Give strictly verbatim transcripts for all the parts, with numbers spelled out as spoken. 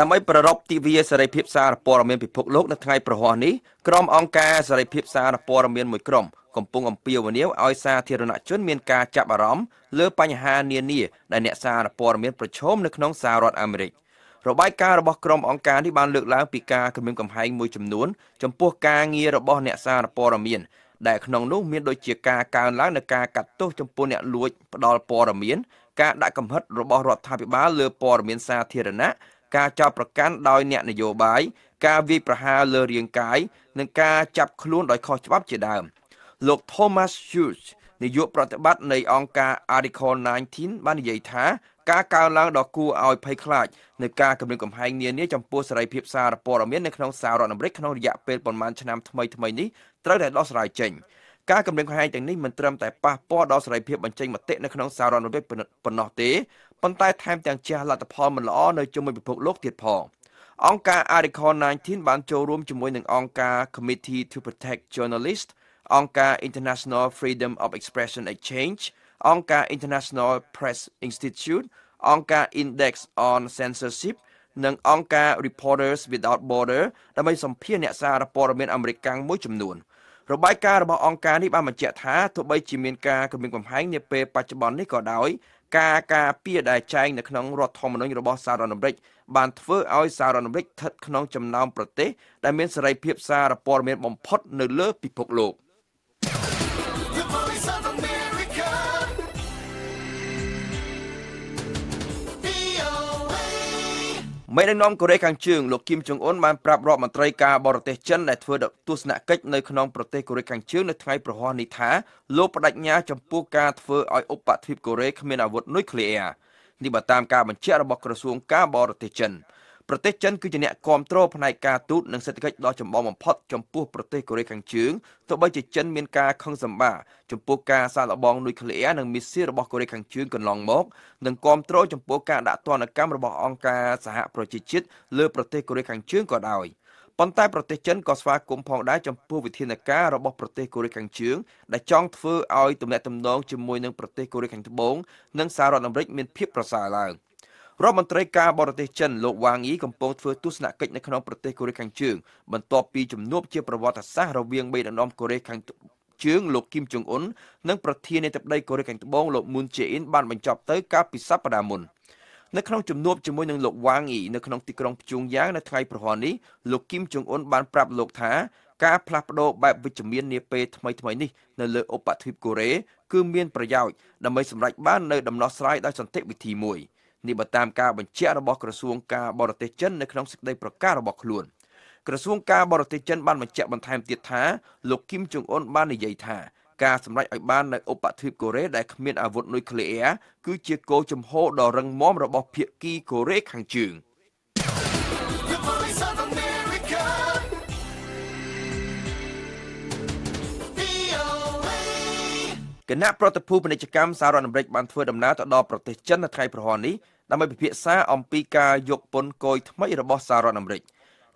ដើម្បីប្ររព្ធទិវាសេរីភាពសារព័ត៌មានពិភពលោកនៅថ្ងៃប្រហ័សនេះក្រុមអង្គការសេរីភាពសារព័ត៌មានមួយក្រុមកំពុងអំពាវនាវឲ្យសាធារណជនមានការចាប់អារម្មណ៍លើបញ្ហានានាដែលអ្នកសារព័ត៌មានប្រឈមនៅក្នុងសហរដ្ឋអាមេរិករបាយការណ៍របស់ក្រុមអង្គការនេះបានលើកឡើងពីការគំរាមកំហែងមួយចំនួនចំពោះការងាររបស់អ្នកសារព័ត៌មានដែលក្នុងនោះមានដូចជាការកើនឡើងនៃការកាត់ទោសចំពោះអ្នកលួចផ្ដាល់ព័ត៌មានការដាក់កំហិតរបស់រដ្ឋាភិបាលលើព័ត៌មានសាធារណៈការចោទប្រកាន់ដោយអ្នកនយោបាយការវាយប្រហារលើរាងកាយនិងការចាប់ខ្លួនដោយខុសច្បាប់ជាដើមលោក Thomas Hughes នាយកប្រតិបត្តិនៃអង្គការ Article 19 បាននិយាយថាការកើនឡើងដ៏គួរឲ្យភ័យខ្លាចនៃការគំរាមកំហែងនានាចំពោះសេរីភាពសារព័ត៌មាននៅក្នុងសហរដ្ឋអាមេរិកក្នុងរយៈពេលប្រមាណឆ្នាំថ្មីៗនេះត្រូវតែដោះស្រាយចេញការគំរាមកំហែងទាំងនេះមិនត្រឹមតែប៉ះពាល់ដល់សេរីភាពបញ្ចេញមតិនៅក្នុងសហរដ្ឋអាមេរិកប៉ុណ្ណោះទេប៉ុន្តែថែមទាំងជះលទ្ធផលមិនល្អនៅជុំវិញពិភពលោកទៀតផងអង្គការ Article 19 បានចូលរួមជាមួយនឹងអង្គការ Committee to Protect Journalists អង្គការ International Freedom of Expression Exchange អង្គការ International Press Institute អង្គការ Index on Censorship និងអង្គការ Reporters Without Borders ដើម្បីសម្ភាសន៍អ្នកសារព័ត៌មានអាមេរិកមួយចំនួនរបាយការណ៍របស់អង្គការនេះបានបញ្ជាក់ថាទោះបីជាមានការគំរាមកំហែងនាពេលបច្ចុប្បន្ននេះក៏ដោយការការពារដែលចែងនៅក្នុងរដ្ឋធម្មនុញ្ញរបស់សហរដ្ឋអាមេរិកបានធ្វើឲ្យសហរដ្ឋអាមេរិកស្ថិតក្នុងចំណោមប្រទេសដែលមានសេរីភាពសារព័ត៌មានបំផុតនៅលើពិភពលោកមេដឹកនាំកូរ៉េខាងជើងលោកគីមចុងអ៊ុនបានប្រាប់រដ្ឋមន្ត្រីការបរទេសចិនដែលធ្វើទស្សនកិច្ចនៅក្នុងប្រទេសកូរ៉េខាងជើងនៅថ្ងៃប្រហ័សនេះថាលោកបដិញ្ញាចំពោះការធ្វើឲ្យឧបទ្វីបកូរ៉េគ្មានអាវុធនុយក្លេអ៊ែរនេះបើតាមការបញ្ជារបស់ក្រសួងការបរទេសចិនប្រទេសចិនគឺជាអ្នកគ្រប់គ្រងផ្នែកការទូតនិងសេដ្ឋកិច្ចដ៏ចម្បងបំផុតចំពោះប្រទេសកូរ៉េខាងជើងទោះបីជាចិនមានការខឹងសម្បារចំពោះការសាកល្បងនុយក្លេអ៊ែរនិងមីស៊ីលរបស់កូរ៉េខាងជើងកន្លងមកនិងគ្រប់គ្រងចំពោះការដាក់ទណ្ឌកម្មរបស់អង្គការសហប្រជាជាតិលើប្រទេសកូរ៉េខាងជើងក៏ដោយប៉ុន្តែប្រទេសចិនក៏ស្វាគមន៍ផងដែរចំពោះវិធានការរបស់ប្រទេសកូរ៉េខាងជើងដែលចង់ធ្វើឲ្យទំនាក់ទំនងជាមួយនឹងប្រទេសកូរ៉េខាងត្បូងនិងសហរដ្ឋអាមេរិកមានភាពប្រសើរឡើងរដ្ឋមន្ត្រីការបរទេសចិនលោកវ៉ាងអ៊ីកំពុងធ្វើទស្សនកិច្ចនៅក្នុងប្រទេសកូរ៉េខាងជើងបន្ទាប់ពីជំនួបជាប្រវត្តិសាស្ត្ររវាងមេដឹកនាំកូរ៉េខាងជើងលោកគីមចុងអ៊ុននិងប្រធាននាយដ្ឋានកូរ៉េខាងត្បូងលោកមុនជេអ៊ីនបានបញ្ចប់ទៅកាលពីសប្តាហ៍មុននៅក្នុងជំនួបជាមួយនឹងលោកវ៉ាងអ៊ីនៅក្នុងទីក្រុងព្យួងយ៉ាងនៅថ្ងៃប្រហ័សនេះលោកគីមចុងអ៊ុនបានប្រាប់លោកថាការផ្លាស់ប្ដូរបែបវិជ្ជមាននាពេលថ្មីៗនេះនៅលើឧបទ្វីបកូរ៉េគឺមានប្រយោជន៍ដើម្បីសម្រេចបាននូវដំណោះស្រាយដោយសន្តិវិធីមួយនេះបើតាមការបញ្ជារបស់ក្រសួងការបរទេសចិននៅក្នុងសេចក្តីប្រកាសរបស់ខ្លួនក្រសួងការបរទេសចិនបានបញ្ជាក់បន្ថែមទៀតថាលោកគីមចុងអ៊ុនបាននិយាយថាការសម្រេចឲ្យបាននៅឧបទ្វីបកូរ៉េដែលគ្មានអាវុធនុយក្លេអ៊ែរគឺជាគោលជំហរដ៏រឹងមាំរបស់ភាគីកូរ៉េខាងជើងគណៈប្រតិភូពាណិជ្ជកម្មសហរដ្ឋអាមេរិកបានធ្វើដំណើរទៅដល់ប្រទេសចិននៅថ្ងៃប្រហ័សនេះដើម្បីពិភាក្សាអំពីការយកពន្ធគយថ្មីរបស់សហរដ្ឋអាមេរិក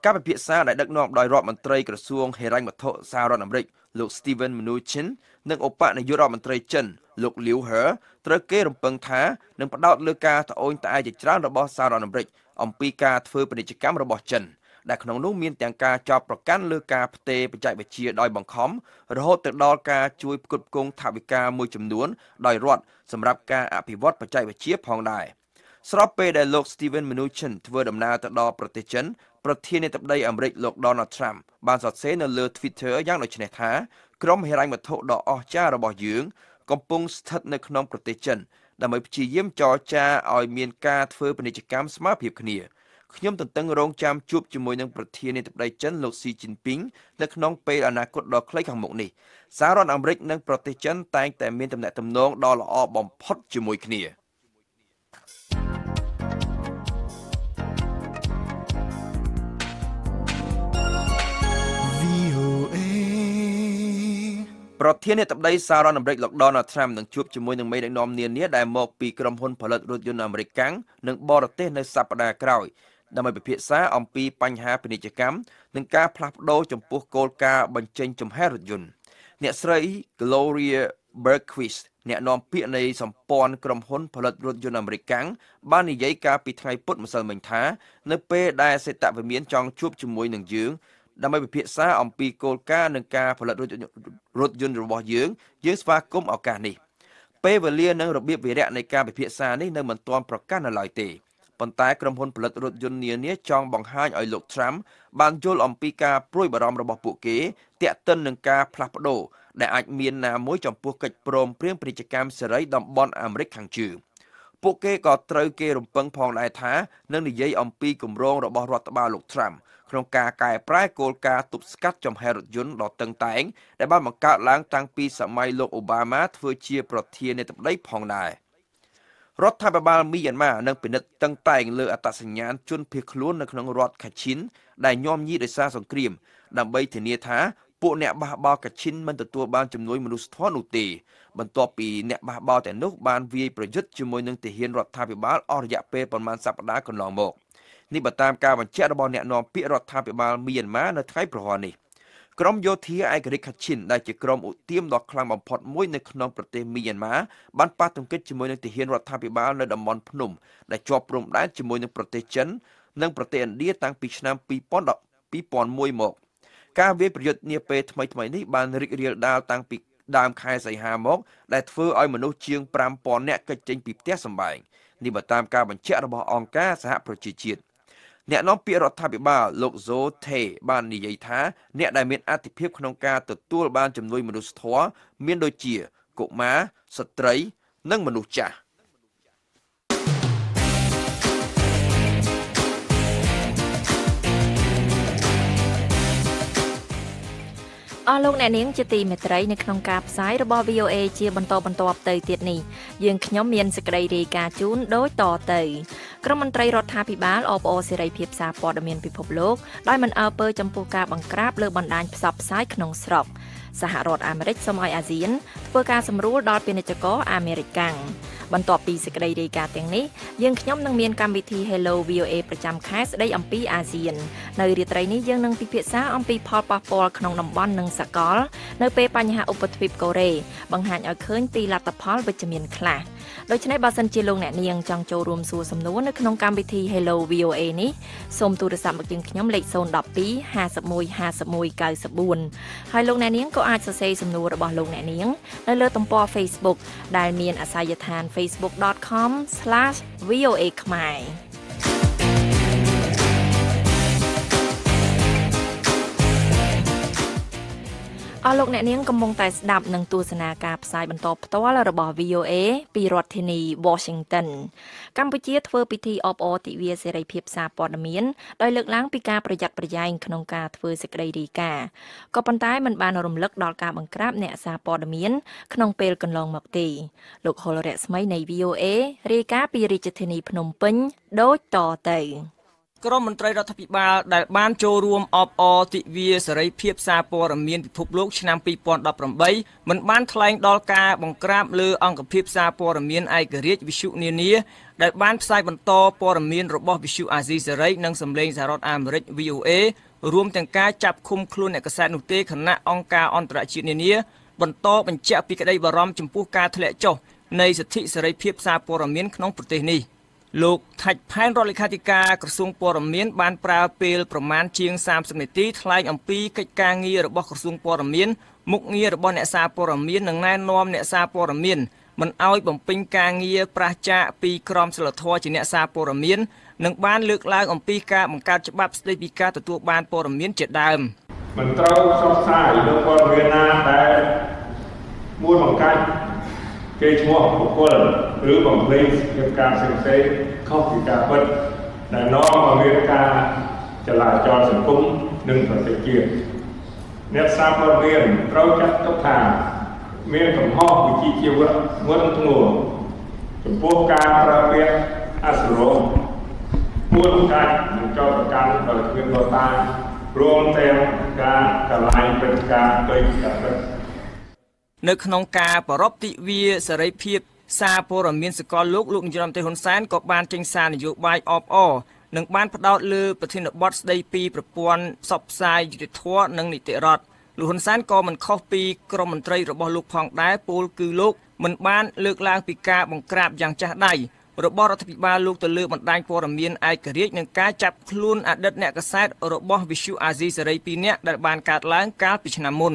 ការពិភាក្សាដែលដឹកនាំដោយរដ្ឋមន្ត្រីក្រសួងហិរញ្ញវត្ថុសហរដ្ឋអាមេរិកលោក Stephen Mnuchin និងឧបនាយករដ្ឋមន្ត្រីចិនលោក Liu He ត្រូវគេរំពឹងថានឹងផ្ដោតលើការត្អូញត្អែរជាច្រើនរបស់សហរដ្ឋអាមេរិកអំពីការធ្វើពាណិជ្ជកម្មរបស់ចិនដែលក្នុងនោះមានទាំងការចោទប្រកាន់លើការផ្ទេរបច្ចេកវិទ្យាដោយបង្ខំរហូតទៅដល់ការជួយផ្គត់ផ្គង់ថវិកាមួយចំនួនដោយរដ្ឋសម្រាប់ការអភិវឌ្ឍបច្ចេកវិទ្យាផងដែរស្របពេលដែលលោក Stephen Mnuchin ធ្វើដំណើរទៅដល់ប្រទេសចិនប្រធានាធិបតីអាមេរិកលោក Donald Trump បានសរសេរនៅលើ Twitter យ៉ាងដូចនេះថាក្រុមហិរញ្ញវត្ថុដ៏អស្ចារ្យរបស់យើងកំពុងស្ថិតនៅក្នុងប្រទេសចិនដើម្បីព្យាយាមចរចាឲ្យមានការធ្វើពាណិជ្ជកម្មស្មើភាពគ្នាខ្ញុំទន្ទឹងរង់ចាំជួបជាមួយនឹងប្រធានាធិបតីចិនលោកស៊ីជីនពីងនៅក្នុងពេលអនាគតដ៏ខ្លីខាងមុខនេះសហរដ្ឋអាមេរិកនិងប្រទេសចិនតែងតែមានទំនាក់ទំនងដ៏ល្អបំផុតជាមួយគ្នាប្រធានាធិបតីសហរដ្ឋអាមេរិកលោក Donald Trump នឹងជួបជាមួយនឹងមេដឹកនាំនានាដែលមកពីក្រុមហ៊ុនផលិតរថយន្តអាមេរិកកាំងនិងបរទេសនៅសប្តាហ៍ក្រោយដើម្បីពិភាក្សាអំពីបញ្ហាពាណិជ្ជកម្មនិងការផ្លាស់ប្តូរចំពោះគោលការណ៍បញ្ចេញចំហរថយន្តអ្នកស្រី Gloria Bergquist អ្នក នាំ ពាក្យ នៃ សម្ព័ន្ធ ក្រុម ហ៊ុន ផលិត រថយន្ត អាមេរិកកាំង បាន និយាយ កាល ពី ថ្ងៃ ពុធ ម្សិលមិញ ថា នៅ ពេល ដែល សេតវិមាន ចង់ ជួប ជាមួយ នឹង យើង ដើម្បី ពិភាក្សា អំពី គោលការណ៍ និង ការ ផលិត រថយន្ត របស់ យើង យើង ស្វាគមន៍ ឱកាស នេះ ពេល វេលា និង របៀប វិរៈ នៃ ការ ពិភាក្សា នេះ នៅ មិន ទាន់ ប្រកាស នៅ ឡើយ ទេ ប៉ុន្តែ ក្រុម ហ៊ុន ផលិត រថយន្ត នានា ចង់ បង្ហាញ ឲ្យ លោក Trump បាន យល់ អំពី ការ ព្រួយ បារម្ភ របស់ ពួក គេ ទាក់ ទិន នឹង ការ ផ្លាស់ ប្ដូរ ដែលអាចមានណាមួយចំពោះកិច្ចព្រមព្រៀងពាណិជ្ជកម្មសេរីតំបន់អាមេរិកខាងជើង ពួកអ្នកបះបោកាឈិនមិនទទួលបានជំនួយមនុស្សធម៌នោះទេបន្ទាប់ពីអ្នកបះបោទាំងនោះបានវាយប្រយុទ្ធជាមួយនឹងទាហានរដ្ឋាភិបាលអរិយៈពេលប្រមាណសប្តាហ៍កន្លងមកនេះ ការវាយប្រយុទ្ធនេះពេលថ្មីៗនេះបានរីករាលដាលតាំងពីដើមខែសីហាមកដែលធ្វើឲ្យមនុស្សជាង five thousand អ្នកកិច្ចចេញពីផ្ទះសម្បែងនេះ អរលោកអ្នកនាងជាទីមេត្រីនៅក្នុងការផ្សាយរបស់ VOA ជាបន្តបន្តទៅទៀតនេះយើងខ្ញុំមានសេចក្តីរាយការណ៍ជូនដោយតទៅក្រុមមន្ត្រីរដ្ឋាភិបាលអបអរសេរីភាពសាព័ត៌មានពិភពលោកដោយមិនអើពើចំពោះការបង្ក្រាបលើបណ្ដាញផ្សព្វផ្សាយក្នុងស្រុកសហរដ្ឋអាមេរិចសូមឲ្យអាស៊ានធ្វើការសម្រួលដល់ពាណិជ្ជករអាមេរិកកាំងបន្ទាប់ពីសេចក្តីរាយការណ៍ទាំងនេះយើងខ្ញុំនឹងមានកម្មវិធី Hello វី អូ เอ ប្រចាំខែស្តីអំពីអាស៊ាននៅរាត្រីនេះយើងនឹងពិភាក្សាអំពីផលប៉ះពាល់ក្នុងតំបន់និងសកលនៅពេលបញ្ហាឧបទ្វីបកូរ៉េបង្ហាញឲ្យឃើញពីលទ្ធផលវិជ្ជមានខ្លះ ដូច្នេះបើសិនជាលោកអ្នកនាងចង់ចូលរួមសួរសំណួរនៅក្នុងកម្មវិធី Hello វី អូây នេះសូមទូរស័ព្ទមកយើងខ្ញុំលេខ zero one two five one five one nine four ហើយលោកអ្នកនាងក៏អាចសរសេរសំណួររបស់លោកអ្នកនាងនៅលើទំព័រ Facebook ដែលមានអាសយដ្ឋាន facebook dot com slash voa khmer អរលោកអ្នកនាងកំពុងតែស្ដាប់នឹងទស្សនាការផ្សាយបន្តផ្ទាល់របស់ វី អូây ពីរដ្ឋធានី Washington កម្ពុជាធ្វើពិធីអបអរទិវាសេរីភាពសារព័ត៌មានដោយលើកឡើងពីការប្រយ័ត្នប្រយែងក្នុងការធ្វើសេចក្តីរាយការណ៍ក៏ប៉ុន្តែមិនបានរំលឹកដល់ការបង្ក្រាបអ្នកសារព័ត៌មានក្នុងពេលកន្លងមកទេលោក Holores ថ្មីនៃ វី អូây រាយការណ៍ពីរាជធានីភ្នំពេញដូចតទៅ ក្រុមមន្ត្រីរដ្ឋាភិបាលដែលបានចូលរួមអបអរទិវាសេរីភាពសារព័ត៌មានពិភពលោកឆ្នាំ twenty eighteen មិនបានថ្លែងដល់ការបង្ក្រាបលើអង្គភាពសារព័ត៌មានឯករាជ្យវិទ្យុនានាដែលបានផ្សាយបន្តព័ត៌មានរបស់វិទ្យុអាស៊ីសេរីនិងសម្លេងសហរដ្ឋអាមេរិក វី អូây រួមទាំងការចាប់ឃុំខ្លួនអ្នកកសែតនោះទេគណៈអង្គការអន្តរជាតិនានាបន្តបញ្ជាក់ពីក្តីបារម្ភចំពោះការធ្លាក់ចុះនៃសិទ្ធិសេរីភាពសារព័ត៌មានក្នុងប្រទេសនេះ លោកថាច់ផែនរដ្ឋលេខាធិការក្រសួងព័ត៌មានបានប្រើពេលប្រមាណជាង thirty ថ្លែងអំពីកិច្ចការងាររបស់ក្រសួងព័ត៌មានមុខងាររបស់អ្នកសារព័ត៌មាន គេឈ្មោះបុគ្គលឬបំភ្លេចកិច្ចការផ្សេងៗខុសពីការពិតដែលនាំឲ្យមានការចលាចលសង្គមនិងប្រតិជាអ្នកសារព័ត៌មានត្រូវចាត់ទុកថាមានកំហុសវិជ្ជាជីវៈមុនធ្ងរចំពោះការប្រើពាក្យអសរោះ នៅក្នុងការប្រពៃទិវាសេរីភាពសារព័ត៌មានសកលលោកលោកនាយរដ្ឋមន្ត្រីហ៊ុនសែនក៏បានចេញសារនយោបាយអបអរនិងបានផ្ដោតលើប្រធានបទស្ដីពីប្រព័ន្ធផ្សព្វផ្សាយយុត្តិធម៌និងនីតិរដ្ឋ លោកហ៊ុនសែនក៏មិនខុសពីក្រមមន្ត្រីរបស់លោកផងដែរពលគឺលោកមិនបានលើកឡើងពីការបង្ក្រាបយ៉ាងចាស់ដៃរបស់បរដ្ឋភិបាលលោកទៅលើបណ្ដាញព័ត៌មានឯករាជ្យនិងការចាប់ខ្លួនអតីតអ្នកកាសែតរបស់វិទ្យុអាស៊ីសេរីពីរនាក់ដែលបានកើតឡើងកាលពីឆ្នាំមុន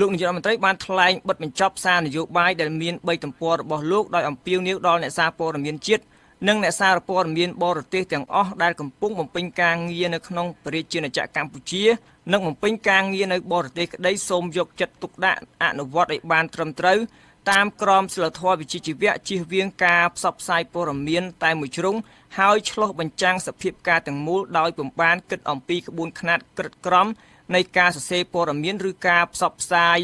លោកនាយករដ្ឋមន្ត្រីបានថ្លែងបទបញ្ចប់សារនយោបាយដែលមានបីទំព័ររបស់លោកដោយអំពាវនាវដល់អ្នកសារព័ត៌មានបរទេសទាំងអស់ដែលកំពុងបំពេញការងារនៅក្នុង ប្រជាជនចក្រកម្ពុជានិងបំពេញការងារនៅបរទេសក្តីសូមយកចិត្តទុកដាក់អនុវត្តឲ្យបានត្រឹមត្រូវតាមក្រមសីលធម៌វិជ្ជាជីវៈជៀសវាងការផ្សព្វផ្សាយព័ត៌មានតែមួយជ្រុងហើយឆ្លុះបញ្ចាំងសភាពការទាំងមូលដោយបំបានគិតអំពីក្បួនខ្នាតក្រិតក្រមនៃការសរសេរព័ត៌មានឬការផ្សព្វផ្សាយ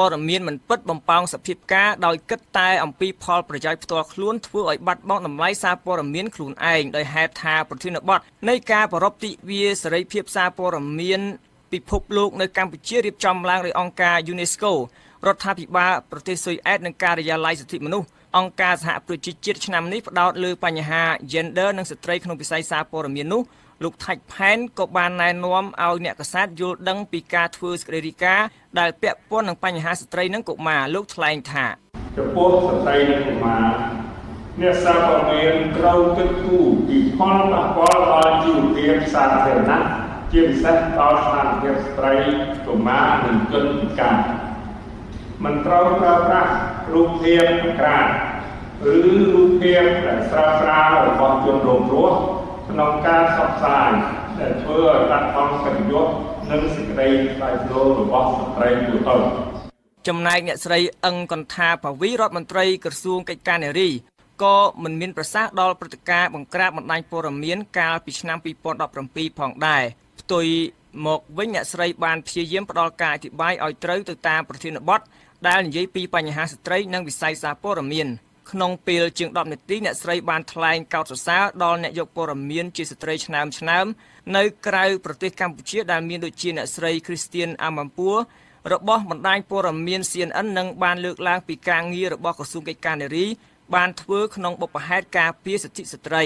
ព័ត៌មានមិនពិតបំផោងសភាពការដោយគិតតែអំពីផលប្រយោជន៍ផ្ទាល់ខ្លួនធ្វើឲ្យបាត់បង់តម្លៃសារព័ត៌មានខ្លួនឯងដោយហេតុថាប្រធានបទនៃការប្ររព្ធទិវាសេរីភាពសារព័ត៌មានពិភពលោកនៅកម្ពុជារៀបចំឡើងដោយអង្គការ UNESCO រដ្ឋាភិបាលប្រទេសស៊ុយអែតនិងការិយាល័យសិទ្ធិមនុស្សអង្គការសហប្រជាជាតិឆ្នាំនេះផ្ដោតលើបញ្ហាស្ត្រីនិងកុមារលោកថ្លែងថាចំពោះស្ត្រីនិងកុមារអ្នកសារព័ត៌មានត្រូវគិតគូរពីផលប៉ះពាល់ដល់ជីវភាពសាធារណជាពិសេសដល់ស្ថានភាពស្ត្រីកុមារនិងជនពិការមិនត្រូវប្រើប្រាស់រូបភាពក្រាតឬរូបភាពដែលស្រាលស្រាលរបស់ជនរងគ្រោះ ក្នុងការផ្សព្វផ្សាយដែលធ្វើឲ្យបាត់បង់សកម្មភាពនិងសិក្ដីចំណាយអ្នកស្រីអង្គកន្ថាភាវីរដ្ឋមន្ត្រីក្រសួងកិច្ចការនារីក៏មិនមានប្រសាសន៍ដល់ព្រឹត្តិការណ៍បង្ក្រាបបណ្ដាញព័ត៌មានកាលពីឆ្នាំពីរពាន់ដប់ប្រាំពីរផងដែរផ្ទុយមកវិញអ្នកស្រីបានព្យាយាមផ្តល់ការអធិប្បាយឲ្យត្រូវទៅតាមប្រធានបទ ក្នុងពេលជាង 10 នាទីអ្នកស្រីបានថ្លែងកោតសរសើរដល់អ្នកយកព័ត៌មានជាស្ត្រីឆ្នើមឆ្នើមនៅក្រៅប្រទេសកម្ពុជាដែលមានដូចជាអ្នកស្រី Christiane Amanpour របស់បណ្ដាញព័ត៌មាន C N N បានធ្វើក្នុងបុព្វហេតុការពារសិទ្ធិស្ត្រី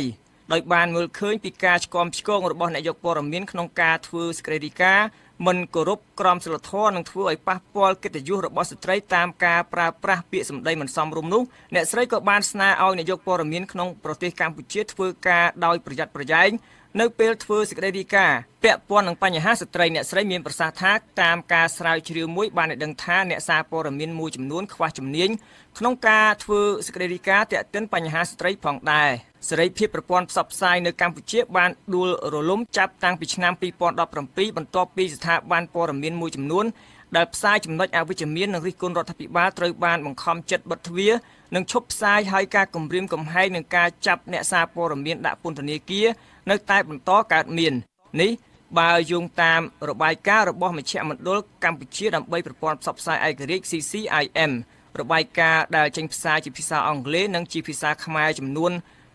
ដោយបានមើលឃើញពីការឆ្គាំឆ្គងរបស់អ្នកយកព័ត៌មានក្នុងការធ្វើសេរីការមិនគោរពក្រមសីលធម៌និងធ្វើឲ្យប៉ះពាល់កិត្តិយសរបស់ស្ត្រីតាមការប្រើប្រាស់ពាក្យសម្ដីមិនសមរម្យនោះអ្នកស្រីក៏បានស្នើឲ្យអ្នកយកព័ត៌មានក្នុងប្រទេសកម្ពុជាធ្វើការដោយប្រយ័ត្នប្រយែងនៅពេលធ្វើសេរីការពាក់ព័ន្ធនឹងបញ្ហាស្ត្រីអ្នកស្រីមានប្រសាសន៍ថាតាមការស្រាវជ្រាវមួយបានដឹងថាអ្នកសារព័ត៌មានមួយចំនួនខ្វះជំនាញក្នុងការធ្វើសេរីការតាក់ទិនបញ្ហាស្ត្រីផងដែរសេរីភាពប្រព័ន្ធផ្សព្វផ្សាយនៅកម្ពុជាបានដួលរលំចាប់តាំងពីឆ្នាំ ពីពាន់ដប់ប្រាំពីរ បន្ទាប់ពីស្ថាប័នព័ត៌មានមួយចំនួនដែលផ្សាយចំណុចអវិជ្ជមាននិងរិះគន់រដ្ឋាភិបាលត្រូវបានបង្ខំចិត្តបិទទ្វារ និងឈប់ផ្សាយហើយការគំរាមកំហែងនឹងការចាប់អ្នកសារព័ត៌មានដាក់ពន្ធនាគារនៅតែបន្តកើតមាននេះបើយោងតាមរបាយការណ៍របស់មជ្ឈមណ្ឌលកម្ពុជាដើម្បីប្រព័ន្ធផ្សព្វផ្សាយឯករាជ្យ C C I M របាយការណ៍ដែលចេញផ្សាយជាភាសាអង់គ្លេសនិងជាភាសាខ្មែរចំនួន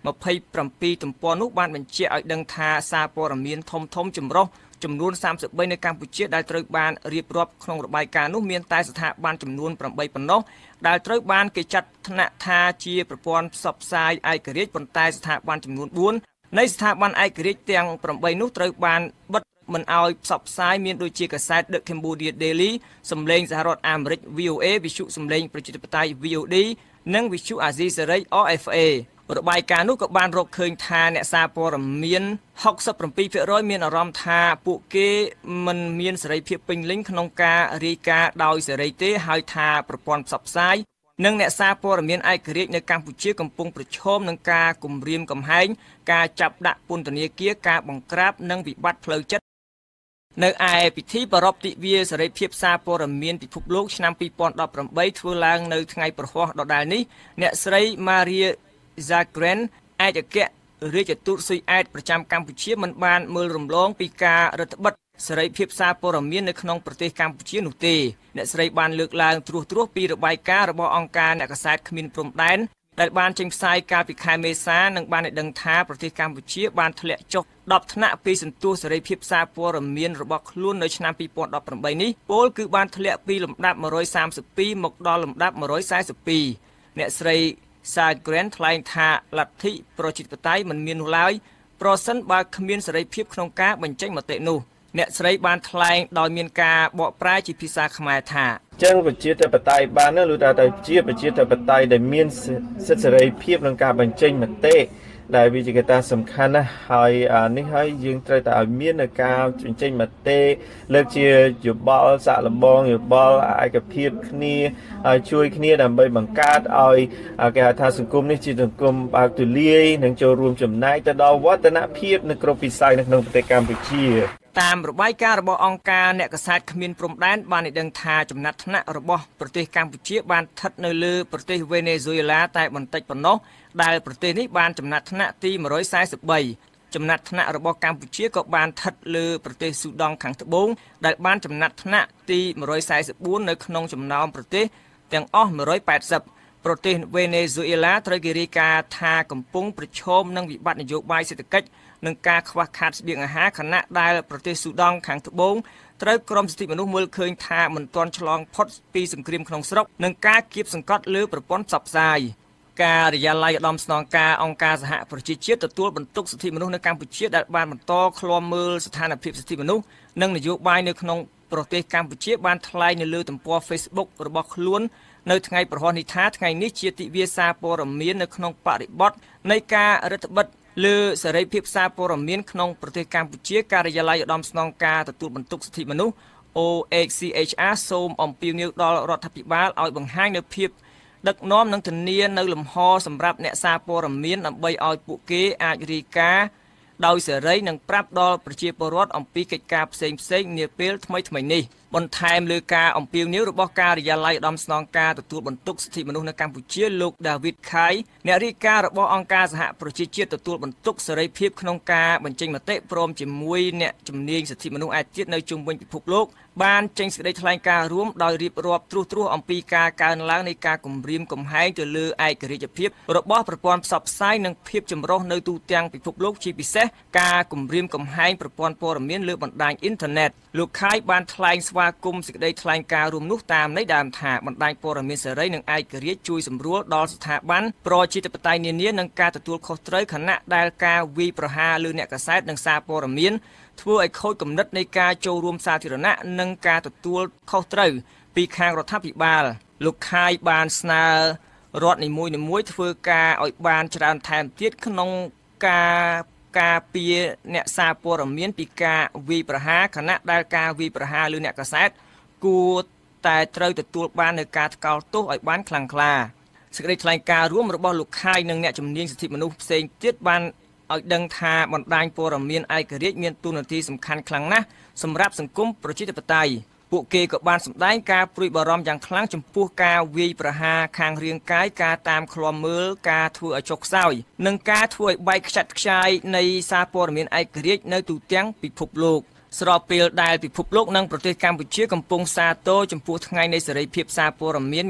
ម្ភៃប្រាំពីរ ទំព័រនោះបានបញ្ជាក់ឲ្យដឹងថាសារព័ត៌មានធំៗចម្រុះចំនួន សាមសិបបី នៅកម្ពុជាដែលត្រូវបានរៀបរាប់ក្នុងរបាយការណ៍នោះមានតែស្ថាប័នចំនួន ប្រាំបី ប៉ុណ្ណោះ ដែលត្រូវបានគេចាត់ថ្នាក់ថាជាប្រព័ន្ធផ្សព្វផ្សាយឯករាជ្យ ប៉ុន្តែស្ថាប័នចំនួន បួន នៃស្ថាប័នឯករាជ្យទាំង ប្រាំបី នោះត្រូវបានបិទមិនឲ្យផ្សព្វផ្សាយមានដូចជាកាសែតThe Cambodia Daily សម្លេងសហរដ្ឋអាមេរិក V O A វិទ្យុសម្លេងប្រជាធិបតេយ្យ V O D និងវិទ្យុអាស៊ីសេរី R F A របាយការណ៍នោះក៏បានរកឃើញថាអ្នកសារព័ត៌មាន ហុកសិបប្រាំពីរភាគរយ មានអារម្មណ៍ថាពួកគេមិនមានសេរីភាពពេញលេញក្នុងការរាយការណ៍ដោយសេរីទេហើយថាប្រព័ន្ធផ្សព្វផ្សាយនិងអ្នកសារព័ត៌មានឯករាជ្យនៅកម្ពុជាកំពុងប្រឈមនឹងការគំរាមកំហែងការចាប់ដាក់ពន្ធនាគារការបង្ក្រាបនិងវិបត្តិផ្លូវចិត្ត នៅឯពិធីប្រារព្ធទិវាសេរីភាពសារព័ត៌មានពិភពលោកឆ្នាំ ពីរពាន់ដប់ប្រាំបី ធ្វើឡើងនៅថ្ងៃព្រហស្បតិ៍ដដែលនេះ អ្នកស្រី Maria Zagren ឯកអគ្គរដ្ឋទូតស៊ុយអែតប្រចាំកម្ពុជាមិនបានមើលរំលងពីការរឹតបន្តឹងសេរីភាពសារព័ត៌មាននៅក្នុងប្រទេសកម្ពុជានោះទេអ្នកស្រីបានលើកឡើងត្រួសត្រាសពីរបាយការណ៍របស់អង្គការអ្នកកាសែតគ្មានព្រំដែន ដែលបានចេញផ្សាយកាលពីខែមេសានិងបានឲ្យដឹងថាប្រទេសកម្ពុជាបានធ្លាក់ចុះ ដប់ ថ្នាក់ពីសន្ទុះសេរីភាពសារព័ត៌មានរបស់ខ្លួននៅឆ្នាំ ពីរពាន់ដប់ប្រាំបី នេះ ពលគឺបានធ្លាក់ពីលំដាប់ មួយរយសាមសិបពីរ មកដល់លំដាប់ មួយរយសែលសិបពីរ អ្នកស្រី Sagren ថ្លែងថាលទ្ធិប្រជាធិបតេយ្យមិនមាននោះឡើយប្រសិនបើគ្មានសេរីភាពក្នុងការបញ្ចេញមតិនោះ អ្នកស្រីបានថ្លែងដោយមានការបកប្រែជាភាសាខ្មែរថា តាមរបាយការណ៍របស់អង្គការអ្នកកសាតគ្មានព្រំដែនបានដឹងថាចំណាត់ថ្នាក់របស់ប្រទេសកម្ពុជាបានស្ថិតនៅលើប្រទេសវេណេស៊ុយអេឡាតែបន្តិចប៉ុណ្ណោះដែលប្រទេសនេះបានចំណាត់ថ្នាក់ទី 144 នឹងការខ្វះខាតស្បៀងអាហារខណៈដែលប្រទេសស៊ូដង់ខាងត្បូងត្រូវក្រុមសិទ្ធិមនុស្សមើលឃើញថាមិនទាន់ឆ្លងផុតពីសង្គ្រាមក្នុងស្រុកនិងការគៀបសង្កត់លើប្រព័ន្ធផ្សព្វផ្សាយការយាល័យឧត្តមស្នងការអង្គការសហប្រជាជាតិទទួលបន្ទុកសិទ្ធិមនុស្សនៅកម្ពុជាដែលបានបន្តឃ្លាំមើលស្ថានភាពសិទ្ធិមនុស្សនិងនយោបាយនៅក្នុង ប្រទេសកម្ពុជាបានថ្លែងនៅលើទំព័រ លើសេរីភាពសារព័ត៌មានក្នុងប្រទេសកម្ពុជាការិយាល័យឧត្តមស្នងការទទួលបន្ទុកសិទ្ធិមនុស្ស O H C H R សូមអំពាវនាវដល់រដ្ឋាភិបាលឲ្យបង្ហាញនៅភាពដឹកនាំនិងធានានៅលំហសម្រាប់អ្នកសារព័ត៌មានដើម្បីឲ្យពួកគេអាចរាយការណ៍ដោយសេរីនិងប្រាប់ដល់ប្រជាពលរដ្ឋអំពីកិច្ចការផ្សេងៗនាពេលថ្មីថ្មីនេះបន្ថែមលើការអំពាវនាវរបស់ការិយាល័យឧត្តមស្នងការទទួលបន្ទុកសិទ្ធិមនុស្សនៅកម្ពុជាលោក David Khải អ្នករាយការណ៍របស់អង្គការសហប្រជាជាតិទទួលបន្ទុកសេរីភាពក្នុងការបញ្ចេញមតិព្រមជាមួយអ្នកជំនាញសិទ្ធិមនុស្សឯទៀតនៅជុំវិញពិភពលោកបានចេញសេចក្ដីថ្លែងការណ៍រួម ការពារអ្នកសារព័ត៌មានពីការវាយប្រហារ ស្របពេលដែលពិភពលោកនិងប្រទេសកម្ពុជាកំពុងសាទរចំពោះថ្ងៃនៃសេរីភាពសារព័ត៌មាន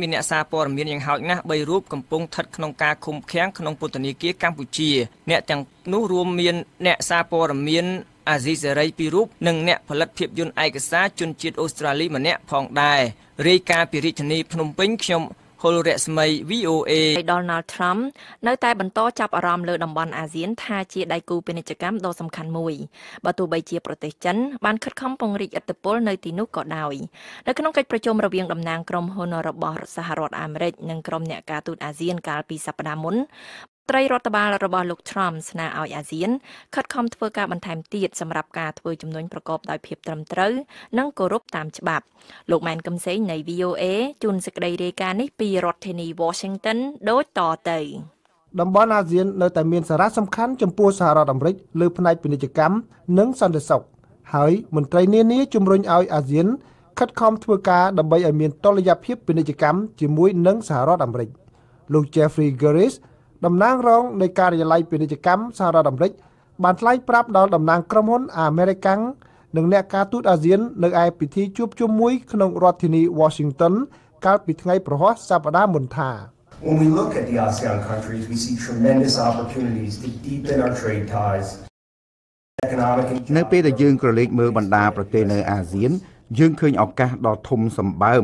មានអ្នកសារព័ត៌មានយ៉ាងហោចណាស់ អាស៊ីសេរីពីរូបនិងអ្នកផលិតភាពយន្តឯកសារ ជនជាតិអូស្ត្រាលីម្នាក់ផងដែររាយការណ៍ពីរាជធានីភ្នំពេញខ្ញុំ ហុលរស្មី V O A Donald Trump នៅតែបន្តចាប់អារម្មណ៍លើតំបន់អាស៊ាន ត្រីរដ្ឋបាលរបស់លោក Trump ស្នើឲ្យ ASEAN ខិតខំធ្វើការបន្ថែមទៀតសម្រាប់ការធ្វើចំនួនប្រកបដោយភាពត្រឹមត្រូវនិងគោរពតាមច្បាប់លោក ម៉ែន កំសែងនៃ V O A ជូនសេចក្តីរាយការណ៍នេះពីរដ្ឋធានី Washington ដូចតទៅ តំបន់ ASEAN នៅតែមានសារៈសំខាន់ចំពោះសហរដ្ឋអាមេរិកលើផ្នែកពាណិជ្ជកម្មនិងសន្តិសុខហើយមន្ត្រីនានាជំរុញឲ្យ ASEAN ខិតខំធ្វើការដើម្បីឲ្យមានតុល្យភាពពាណិជ្ជកម្មជាមួយនឹងសហរដ្ឋអាមេរិកលោក Jeffrey Gerris តំណាងរងនៃការិយាល័យពាណិជ្ជកម្មសហរដ្ឋអាមេរិកបានថ្លែងប្រាប់ដល់តំណាងក្រុមហ៊ុន American និងអ្នកការទូតអាស៊ាននៅឯពិធីជួបជុំមួយក្នុងរដ្ឋធានី Washington កាលពីថ្ងៃព្រហស្បតិ៍សប្តាហ៍មុនថា When we look at the ASEAN countries we see tremendous opportunities to deepen our trade ties. នៅពេលដែលយើងក្រឡេកមើលបណ្ដាប្រទេសនៅអាស៊ានយើងឃើញឱកាសដ៏ធំសម្បើម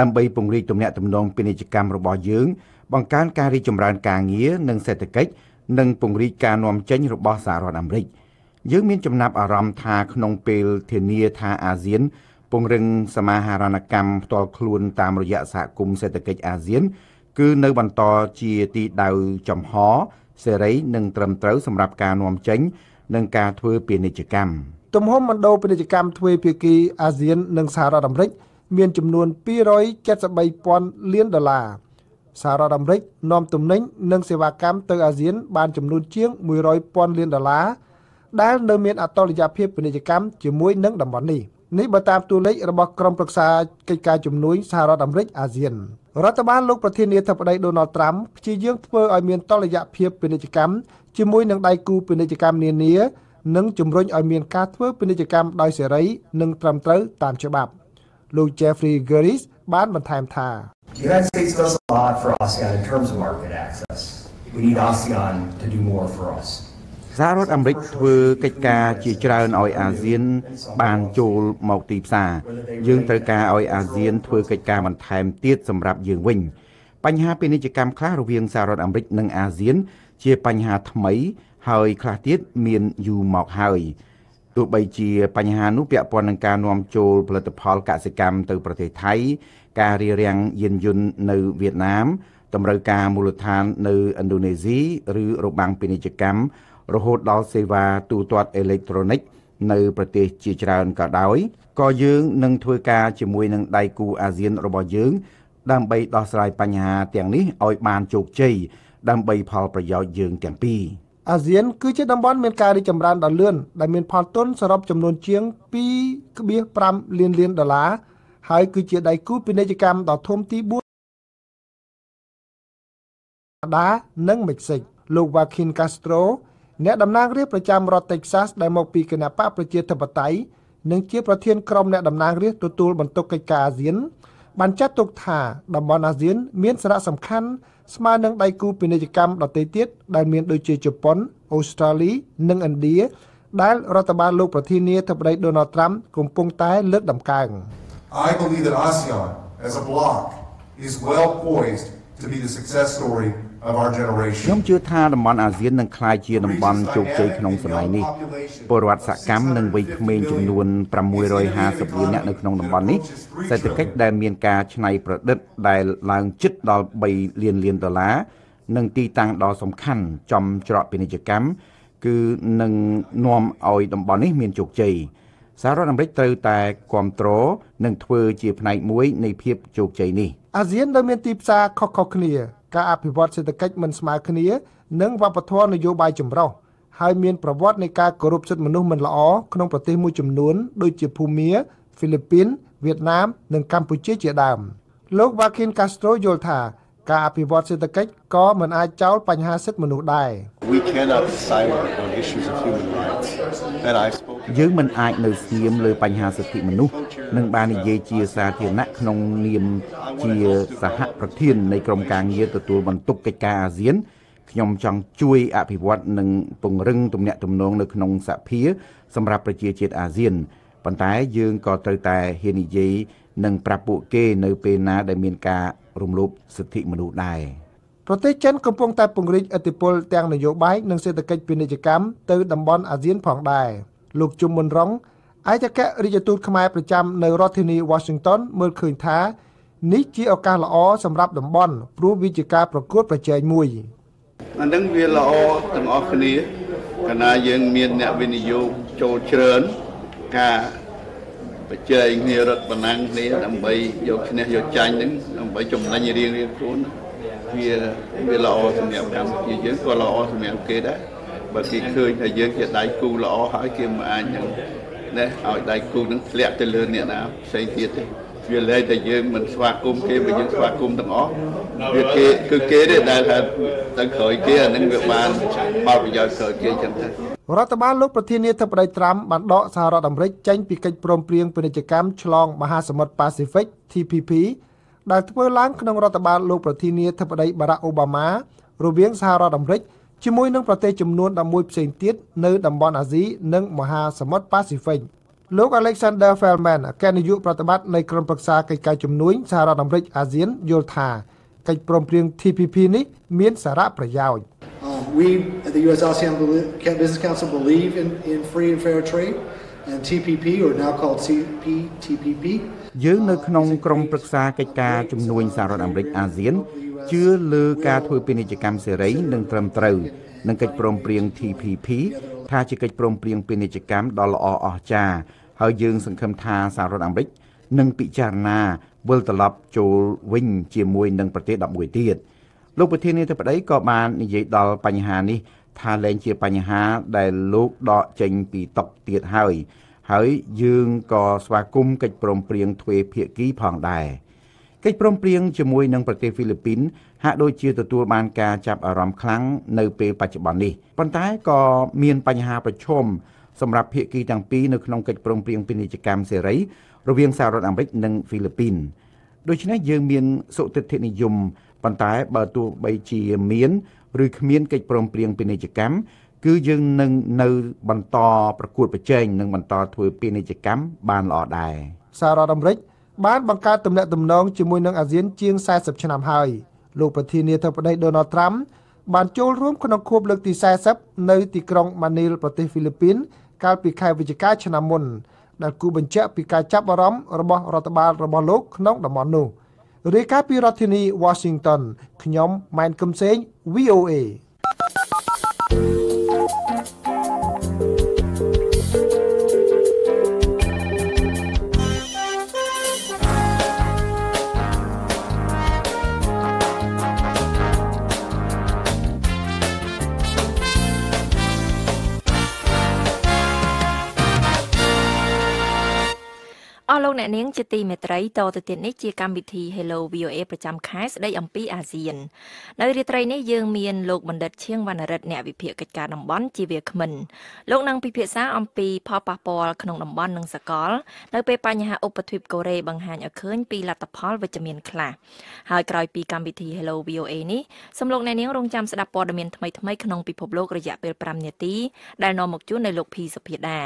ដើម្បីពង្រីកទំនាក់ទំនងពាណិជ្ជកម្មរបស់យើង បង្កើនការរីកចម្រើនការងារនិងសេដ្ឋកិច្ចនិងពង្រីកការនាំចេញរបស់សហរដ្ឋអាមេរិក Young mean chum nap aram ta knong pale tenia ta ASEAN, Pongring Samaharanakam tol clun tam yasakum set the cake ASEAN, Ku no bantor chia ti dao chum haw, Seray, Nung tram trow, some rapka nom chang, Nunka twe pinichicam. Tom home and open it cam twe piki ASEAN, Nung Sarah and Brick, mean chum noon piroi, cats up by pon lien the la. Sarah and Brick, nom tum ning, Nung seva cam to ASEAN, ban chum noon ching, muroi pon lien the la. Dial no mean at all yapip pinichicam, chimui nung the money. Nibatam too late about Cromproxa, Kikajum Nui, Sarah and Brick, ASEAN. Rataban look pretend Donald Trump, Chi Jung I mean Tolajap here Pinichicam, Chimuin and Daiku Pinichicam near near, Nung Chumbrun I mean Catwell Pinichicam Diceray, Nung Trump Trow, Tam Chabab. Luke Jeffrey Gurries, Ban Time Ta. The United States does a lot for ASEAN in terms of market access. We need ASEAN to do more for us. Sarah and Brick were Kaka, Chichran or ASEAN, Banjol, Motipsa, Jung Turka or ASEAN, Twer Kaka, and time tears some rap young wing. Panya Pinichicam Clarovian Sarah and Brick Nung ASEAN, Chia Panya Tmai, Hoy Clatit, mean you mock Hoy. To by Chia Panya Nupia Ponankanum Chol, Platapol Kasikam to Prote Thai, Kari Riang Yin Yun, no Vietnam, Tomroka Mulutan, no Indonesia, Ru Rubang Pinichicam. Rohot Dal Seva to Tot Electronic, no British Chichran Kadai, Koyung, Nung Tuka, Chimuin, Daiku, ASEAN Robojung, Dumbay Dosrai Panya, Tiangli, Oitman Chok Chay, Dumbay Palpra Yojung Tempi. ASEAN, Kuchidamban Milkari Chambran Dalun, Damin Palton, Sarop Chamnon Chiang, P. Kubir Pram Lin Lin Dala, Hai Kuchid Daiku, Pinejikam, dot Tom Tibu Da, Nung Mixig, Lovakin Castro. Net the Nagri, Prajam Rot Texas, Demopik and Apa, Projeta Batai, Ninki Protein Crom Net the Nagri, Tutul Bantokakazian, Banchatukha, the Bonazian, means Rasam Khan, Smanang Daiku Pinejicam, Dotated, Diamond Duce Japan, Australia, Nung and Deer, Dial Rotabalo Proteinia to break Donald Trump, Kumpung Tai, Let them Kang. I believe that ASEAN, as a bloc, is well poised to be the success story. Young Jutan among ASEAN and Clyde and Ban Joke Nonsalini. Borat Sakam and Wake Main to Noon Pramuiroi has a peanut on the money. Set the cake that mean catch night product dial lang chit doll by Lien Lien Dollar. Nung tea tank dawson can, chum drop in a jacam. Goo nung norm oid and bonny mean joke jay. Sarah and Brick throw tie control. Nung twirl chip night mui, nay peep joke jay knee. ASEAN the mint tips are cock clear. ការអភិវឌ្ឍសេដ្ឋកិច្ចមិនស្មើគ្នានិងវប្បធម៌នយោបាយចម្រុះហើយមានប្រវត្តិនៃការគោរពសិទ្ធិមនុស្សមិនល្អក្នុងប្រទេសមួយចំនួនដូចជាភូមា We cannot be silent on issues of human rights. And I've spoken. យើងមិនអាចនៅស្ងៀមលើបញ្ហាសិទ្ធិមនុស្សនិងបាននិយាយជាសាធារណៈក្នុងនាមជាសហប្រធាននៃក្រុមការងារទទួលបន្ទុកកិច្ចការអាស៊ានខ្ញុំចង់ជួយអភិវឌ្ឍនិងពង្រឹងទំនាក់ទំនងនៅក្នុងសហភាពសម្រាប់ប្រជាជាតិអាស៊ានប៉ុន្តែយើងក៏ត្រូវតែហ៊ានីយាយនិងប្រាពពួកគេនៅពេលណាដែលមានការរំលោភសិទ្ធិមនុស្សដែរ ប្រទេសចិនកំពុងតែពង្រីកឥទ្ធិពលទាំងនយោបាយនិងសេដ្ឋកិច្ចពាណិជ្ជកម្មទៅតំបន់អាស៊ានផងដែរលោកជុំមិនរងអាចកៈរិយទូតខ្មែរប្រចាំនៅរដ្ឋធានី Washington មើលឃើញថានេះជាឱកាសល្អសម្រាប់តំបល់ព្រោះវាជាការប្រកួតប្រជែងមួយមិនដឹងវាល្អទាំងអស់គ្នាកាលណាយើងមានអ្នកវិនិយោគចូលច្រើនការបច្ចេកវិទ្យារកបណ្ណាំងគ្នាដើម្បីយកឈ្នះយកចាញ់នឹងដើម្បីចំណេញរៀងៗខ្លួនវា រដ្ឋបាលលោកប្រធានាធិបតីត្រាំបានដកសហរដ្ឋអាមេរិកចេញពីកិច្ចព្រមព្រៀងពាណិជ្ជកម្មឆ្លងមហាសមុទ្រប៉ាស៊ីហ្វិក T P P ដែលធ្វើឡើងក្នុងរដ្ឋបាលលោកប្រធានាធិបតី Barack Obama រវាងសហរដ្ឋអាមេរិកជាមួយនឹងប្រទេសចំនួន លោក Alexander Feldman អគ្គនាយកប្រតិបត្តិនៃក្រុមប្រឹក្សាកិច្ចការជំនួយសហរដ្ឋអាមេរិក ASEAN យល់ថាកិច្ចព្រមព្រៀង T P P នេះមានសារៈប្រយោជន៍ Um, we at the U S ASEAN Business Council believe in, in free and fair trade, and T P P, or now called C P T P P. យើង នៅ ក្នុង ក្រុម ប្រឹក្សា កិច្ចការ ជំនួយ សហរដ្ឋអាមេរិក អាស៊ាន ជឿ លើ ការ ធ្វើ ពាណិជ្ជកម្ម សេរី និង ត្រឹមត្រូវ នឹង កិច្ច ព្រមព្រៀង T P P ថា ជា កិច្ច ព្រមព្រៀង ពាណិជ្ជកម្ម ដ៏ ល្អ អស្ចារ្យ ហើយ យើង សង្ឃឹម ថា សហរដ្ឋអាមេរិក នឹង ពិចារណា វិល ត្រឡប់ ចូល វិញ ជាមួយ នឹង ប្រទេស elevenទៀតលោកប្រធានាធិបតីក៏បាននិយាយដល់បញ្ហានេះថាលែងជាបញ្ហាដែលលោកដកចេញពីតុទៀតហើយហើយយើងក៏ស្វាគមន៍កិច្ចព្រមព្រៀងទ្វេភាគីផងដែរកិច្ចព្រមព្រៀងជាមួយនឹងប្រទេសហ្វីលីពីនហាក់ដូចជាទទួលបានការចាប់អារម្មណ៍ខ្លាំងនៅពេលបច្ចុប្បន្ននេះប៉ុន្តែក៏មានបញ្ហាប្រឈមសម្រាប់ភាគីទាំងពីរនៅក្នុងកិច្ចព្រមព្រៀងពាណិជ្ជកម្មសេរីរវាងសហរដ្ឋអាមេរិកនិងហ្វីលីពីនដូច្នេះយើងមានសុទិដ្ឋិនិយមប៉ុន្តែបើទោះបីជាមានឬគ្មានកិច្ចព្រមព្រៀងពាណិជ្ជកម្មគឺយើងនឹងនៅបន្តប្រកួតប្រជែងនិងបន្តធ្វើពាណិជ្ជកម្មបានល្អដែរសហរដ្ឋអាមេរិកបានបង្កើតទំនាក់ទំនងជាមួយនឹងអាស៊ានជាងfortyឆ្នាំហើយលោកប្រធានាធិបតី Donald Trump បានចូលរួមក្នុងខួបលើកទីfortyនៅទីក្រុងម៉ានីលប្រទេសហ្វីលីពីនកាលពីខែវិច្ឆិកាឆ្នាំមុនដែលគូបញ្ជាក់ពីការចាប់អារម្មណ៍របស់រដ្ឋបាលរបស់លោកក្នុងតំបន់នោះរាយការណ៍ពីរដ្ឋធានី Washington ខ្ញុំ Michael Cohen វី អូ អេ លោកអ្នកនាងជាទីមេត្រីតទៅទៀតនេះជាកម្មវិធី Hello វី អូ អេ ប្រចាំខែស្ដីអំពីអាស៊ាននៅរាត្រីនេះយើងមានលោកបណ្ឌិតឈៀងវណ្ណរិទ្ធអ្នកវិភាគកិច្ចការតំបន់ជីវៈខ្មិនលោកនឹងពិភាក្សាអំពីផលប៉ះពាល់ក្នុងតំបន់និងសកលនៅពេលបញ្ហាឧបទ្វីបកូរ៉េបង្ហាញឲ្យឃើញពីលទ្ធផលវិជ្ជមានខ្លះហើយក្រោយពីកម្មវិធី Hello វី អូ អេ នេះសូមលោកអ្នកនាងរងចាំស្ដាប់ព័ត៌មានថ្មីៗក្នុងពិភពលោករយៈពេលfiveនាទីដែលនាំមកជូនដោយលោកភីសុភាដា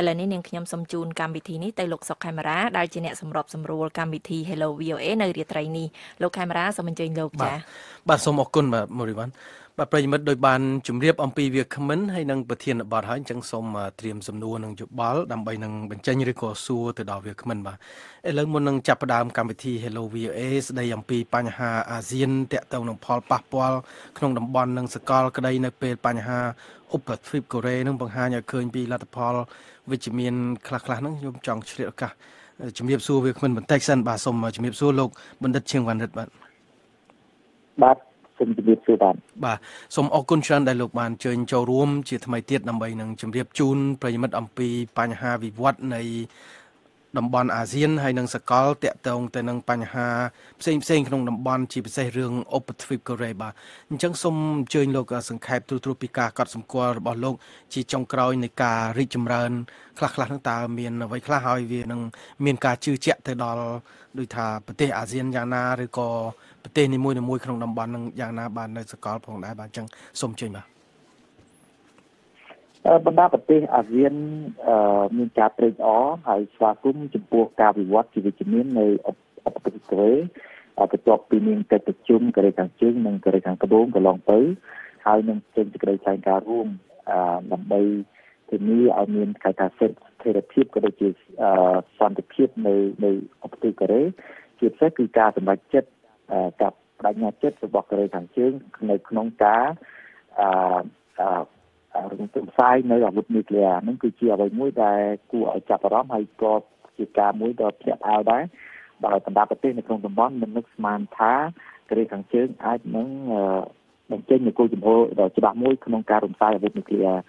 ឥឡូវនេះនាងខ្ញុំសូមជូនកម្មវិធីនេះទៅលោកសុខខេមរាដែលជាអ្នកសម្របសម្រួលកម្មវិធី Hello វី អូ អេ នៅរាត្រីនេះលោកខេមរាសូមអញ្ជើញលោកចា៎បាទសូមអរគុណបាទមូរីវ៉ាន់បាទប្រិយមិត្តដោយបានជម្រាបអំពីវាគ្មិនហើយនឹងប្រធានបទហើយអញ្ចឹងសូមត្រៀមសំណួរនិងយោបល់ដើម្បីនឹងបញ្ចេញឬក៏សួរទៅដល់វាគ្មិនបាទឥឡូវមុននឹងចាប់ផ្ដើមកម្មវិធី Hello វី អូ អេ ស្ដីអំពីបញ្ហាអាស៊ានតាក់ទងនឹងផលប៉ះពាល់ក្នុងតំបន់និងសកលក្តីនៅពេលបញ្ហាឧបទ្វីបកូរ៉េនឹងបង្ហាញឲ្យឃើញពីលទ្ធផលវិជ្ជមានខ្លះៗហ្នឹងខ្ញុំចង់ឆ្លៀតឱកាសជំរាបសួរវាគ្មិនបន្តិចសិនបាទសូមជំរាបសួរលោកបណ្ឌិតឈៀងវណ្ណរិទ្ធបាទបាទសូមជំរាបសួរបាទបាទសូមអរគុណច្រើនដែលលោកបានអញ្ជើញចូលរួមជាថ្មីទៀតដើម្បីនឹងជំរាបជូនប្រិយមិត្តអំពីបញ្ហាវិវត្តនៃតំបន់អាស៊ានហើយនឹងសកលតាក់ទងទៅនឹងបញ្ហាផ្សេងផ្សេងក្នុងតំបន់ជាពិសេសរឿងឧបទ្វីបកូរ៉េបាទអញ្ចឹងសូមអញ្ជើញលោកសង្ខេបទ្រុបទ្រុបពីការកត់សម្គាល់របស់លោកជាចុងក្រោយនៃការរីកចម្រើនខ្លះខ្លះនឹងតើមានអ្វីខ្លះហើយវានឹងមានការជឿជាក់ទៅដល់ដូចថាប្រទេសអាស៊ានយ៉ាងណាឬក៏ប្រទេសនីមួយៗមួយក្នុងតំបន់នឹងយ៉ាងណាបាននៅសកលផងដែរបាទអញ្ចឹងសូមអញ្ជើញបាទបណ្ដាប្រទេសអាស៊ានមានការត្រេកអរហើយស្វាគមន៍ចំពោះការវិវត្តជីវវិជ្ជមាននៃឧបទ្វីបកូរ៉េបន្ទាប់ពីមានកិច្ចប្រជុំកូរ៉េខាងជើងនិងកូរ៉េខាងត្បូងកន្លងទៅហើយនឹងចេញសេចក្តីថ្លែងការណ៍រួមដើម្បីធានាឲ្យមានកិច្ចការសិទ្ធិស្ថិរភាពក៏ដូចជាសន្តិភាពនៅនៅឧបទ្វីបកូរ៉េជាពិសេសគឺការសម្រេចចិត្តការបដិញ្ញាចិត្តរបស់កូរ៉េខាងជើងនៅក្នុងការអឺរឿងទុំផ្សាយនៅអាវុធនុយក្លេអ៊ែរហ្នឹងគឺជាអ្វីមួយដែលគួរឲ្យចាប់អារម្មណ៍ហើយក៏ជាការមួយដ៏ភ្ញាក់ផ្អើលដែរដោយបណ្ដាប្រទេសនៅក្នុងតំបន់មិននឹកស្មានថាកូរ៉េខាងជើងអាចនឹងបញ្ចេញនូវគោលជំហរដ៏ច្បាស់មួយក្នុងការរំសាយអាវុធនុយក្លេអ៊ែរ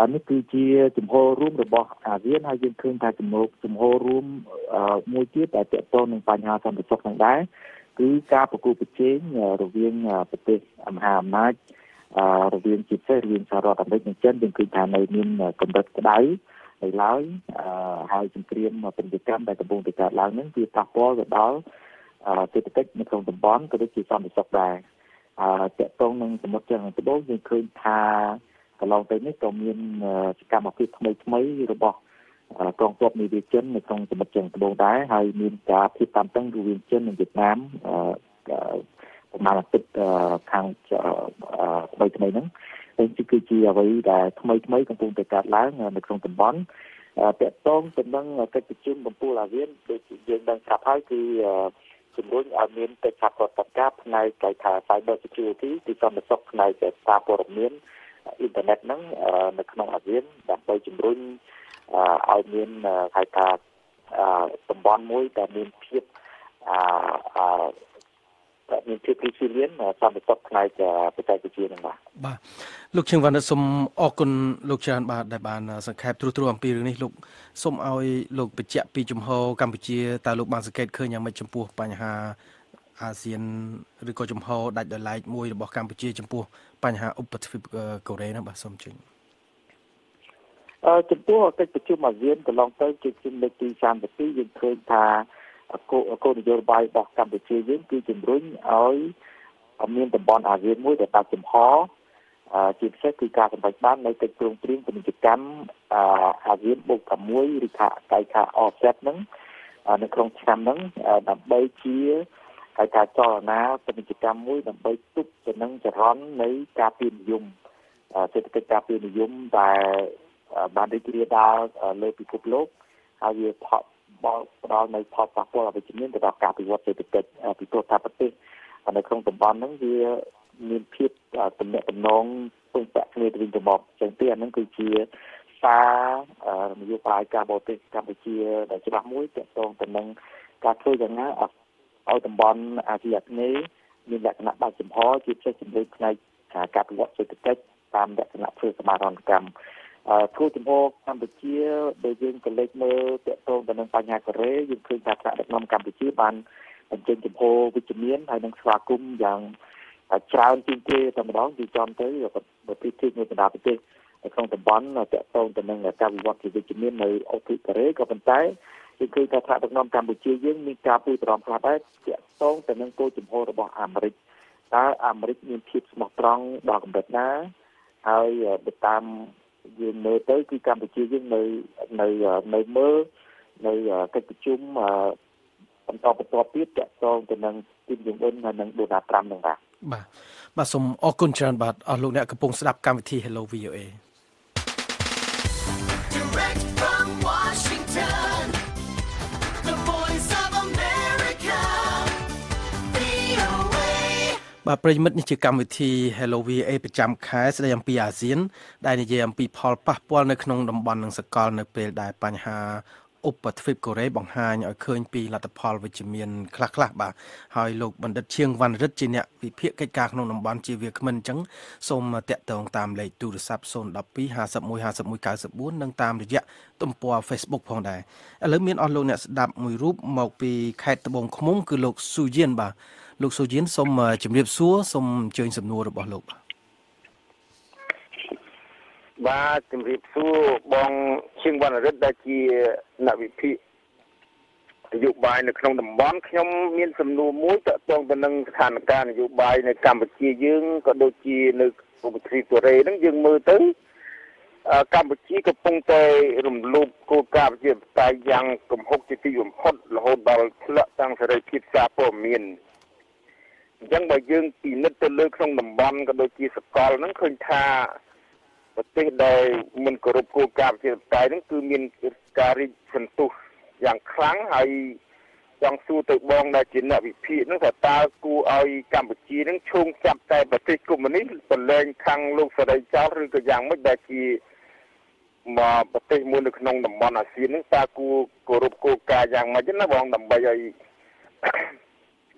អានេះគឺជាជំហររួមរបស់អាស៊ានហើយយើងឃើញថាជំហរជំហររួមមួយទៀតដែលទាក់ទងនឹងបញ្ហាសន្តិសុខផងដែរគឺការប្រកួតប្រជែងរវាងប្រទេសមហាអំណាចអររវាងជាពិសេសរឿងសហរដ្ឋអាមេរិកនិងចិនយើងឃើញថានៅមានកម្រិតក្តៅហើយឡើយហើយសង្គ្រាមពាណិជ្ជកម្មដែលកំពុងតែកើតឡើងហ្នឹងវាប៉ះពាល់ទៅដល់សេដ្ឋកិច្ចនៅក្នុងតំបន់ក៏ដូចជាសន្តិសុខដែរអឺតកតងនឹងសមុទ្រចិនត្បូងយើងឃើញថាកន្លងទៅនេះក៏មានសកម្មភាពថ្មីថ្មីរបស់កងទ័ពនាវាចិននៅក្នុងសមុទ្រចិនត្បូងដែរហើយមានការភាពតានតឹងរវាងចិននិងវៀតណាម cyber security internet I មានភាពវិជ្ជាមានសម្បត្តិផ្នែកបច្ចេកវិទ្យានេះបាទលោកខ្ញុំវណ្ណសូមអរគុណលោកច្រើនបាទដែលបានសង្ខេបត្រួសត្រាអំពីរឿងនេះលោកសូមឲ្យលោកបញ្ជាក់ពីចំហកម្ពុជាតើលោកបានសង្កេតឃើញយ៉ាងម៉េចចំពោះបញ្ហាអាស៊ានឬក៏ចំហដាច់ដោយឡែកមួយរបស់កម្ពុជាចំពោះបញ្ហាឧបទ្វីបកូរ៉េហ្នឹងបាទសូមអញ្ជើញអឺចំពោះកិច្ចប្រជុំអាស៊ានកន្លងទៅជាមេទី សាមសិបមួយដែលបានចំហជាពិសេសគឺការសម្ដែងបាននៃកិច្ចព្រមព្រៀងពាណិជ្ជកម្មអាស៊ានបូកជាមួយឬថាកិច្ចការអហ្វសេតហ្នឹងនៅក្នុងឆ្នាំហ្នឹងដើម្បីជាកិច្ចការចលនាពាណិជ្ជកម្មមួយដើម្បីទប់ចំណឹងចរន្តនៃការពីនិយមសេដ្ឋកិច្ចការពីនិយមដែលបានរីករាលដាលលើពិភពលោកហើយវា បោកបដោលនៃផលប៉ះពាល់អវិជ្ជមានទៅដល់ការអភិវឌ្ឍសេដ្ឋកិច្ចពីទស្សនៈតំណងពឹងពាក់គ្នាទៅវិញទៅមកអញ្ចឹងទីអាហ្នឹងគឺជាសារនយោបាយការបរទេសកម្ពុជាដែលច្បាស់មួយទាក់ទងទៅនឹងការធ្វើយ៉ាងណាឲ្យតំបន់អាស៊ីអាគ្នេយ៍មានលក្ខណៈបើកចំហជាពិសេសជំរុញផ្នែកការអភិវឌ្ឍសេដ្ឋកិច្ចតាមលក្ខណៈធ្វើសមាហរណកម្ម ធូរចំពោះកម្ពុជាដែលយើងឃើញថាប្រាក់ដឹកនាំកម្ពុជាបានបញ្ចេញចំពោះវិជ្ជមានហើយនឹងស្វាគមន៍យ៉ាងច្រើនជាងគេតែម្ដងគឺចំទៅប្រទេសមួយបណ្ដាប្រទេសនៅក្នុងតំបន់តាក់ទងទៅនឹងការវិវត្តជាវិជ្ជមាននៅអូស្ត្រេលីក៏ប៉ុន្តែយើងឃើញថាប្រាក់ដឹកនាំកម្ពុជាយើងមានការពួយប្រំផ្លាស់ដែរទាក់ទងទៅនឹងគោលចំហរបស់អាមេរិកតើអាមេរិកមានភាពស្មោះត្រង់ដល់កម្រិតណាហើយតាម យើងមើលទៅគឺកម្ពុជាយើងនៅនៅនៅមើលនៅកិច្ចប្រជុំបន្តបន្ទាប់ទៀតទាក់ទងទៅនឹងទីប្រជុំអឺននឹងដូណាល់ត្រាំនឹងបាទបាទសូមអរគុណច្រើនបាទអស់លោកអ្នកកំពុងស្ដាប់កម្មវិធី Hello វី អូ เอ Direct from Washington The Voice of America បាទប្រិយមិត្តនេះជាកម្មវិធី Hello វី អូ เอ ប្រចាំខែស្ដីអំពីអាស៊ានដែលនិយាយអំពីផលប៉ះពាល់នៅក្នុងតំបន់និងសកលនៅពេលដែលបញ្ហាឧបទ្វីបកូរ៉េបង្ហាញឲ្យឃើញពីលទ្ធផលវិជ្ជមានខ្លះៗបាទហើយលោកបណ្ឌិតឈៀងវណ្ណរិទ្ធជាអ្នកវិភាគកិច្ចការក្នុងតំបន់ជាវាគ្មិនអញ្ចឹងសូមតាក់ទងតាមលេខទូរស័ព្ទศูนย์หนึ่งสองห้าหนึ่งห้าหนึ่งเก้าหนึ่งនិងតាមរយៈទំព័រ Facebook ផងដែរឥឡូវមានអស់លោកអ្នកស្ដាប់មួយរូបមកពីខេត្តត្បូងឃ្មុំគឺលោកស៊ូយៀនបាទលោកសូជីនសូមជម្រាបសួរសូមអញ្ជើញសំណួររបស់លោកបាទជម្រាបសួរបងឈៀងវណ្ណរិទ្ធដែលជាអ្នកវិភាគនយោបាយនៅក្នុងតំបន់ខ្ញុំមានសំណួរមួយទាក់ទងទៅនឹងស្ថានភាពនយោបាយនៅកម្ពុជាយើងក៏ដូចជានៅឧបទ្វីបកូរ៉េហ្នឹងយើងមើលទៅកម្ពុជាកំពុងតែរំលោភគោលការណ៍ប្រជាធិបតេយ្យយ៉ាងគំហុកជាទីបំផុតរហូតដល់ធ្លាក់ទាំងសេរីភាពសារព័ត៌មានអញ្ចឹងបើយើងពិនិត្យទៅលើក្នុងតំបន់ក៏ដូចជាសកលហ្នឹងឃើញថាប្រទេសដែលមិនគោរពគោលការណ៍ប្រជាធិបតេយ្យហ្នឹងគឺមានការរីកសន្ទុះយ៉ាងខ្លាំងហើយចង់សួរទៅបងដែលជាអ្នកវិភាគហ្នឹងថាតើគួរឲ្យកម្ពុជាហ្នឹងឈោងចាប់តែប្រទេសកុម្មុយនីសបន្លែងខាងលោកសេរីចោលឬក៏យ៉ាងម៉េចដែលជាមកប្រទេសមួយនៅក្នុងតំបន់អាស៊ានហ្នឹងតើគួរគោរពគោលការណ៍យ៉ាងម៉េចណាបងដើម្បីឲ្យ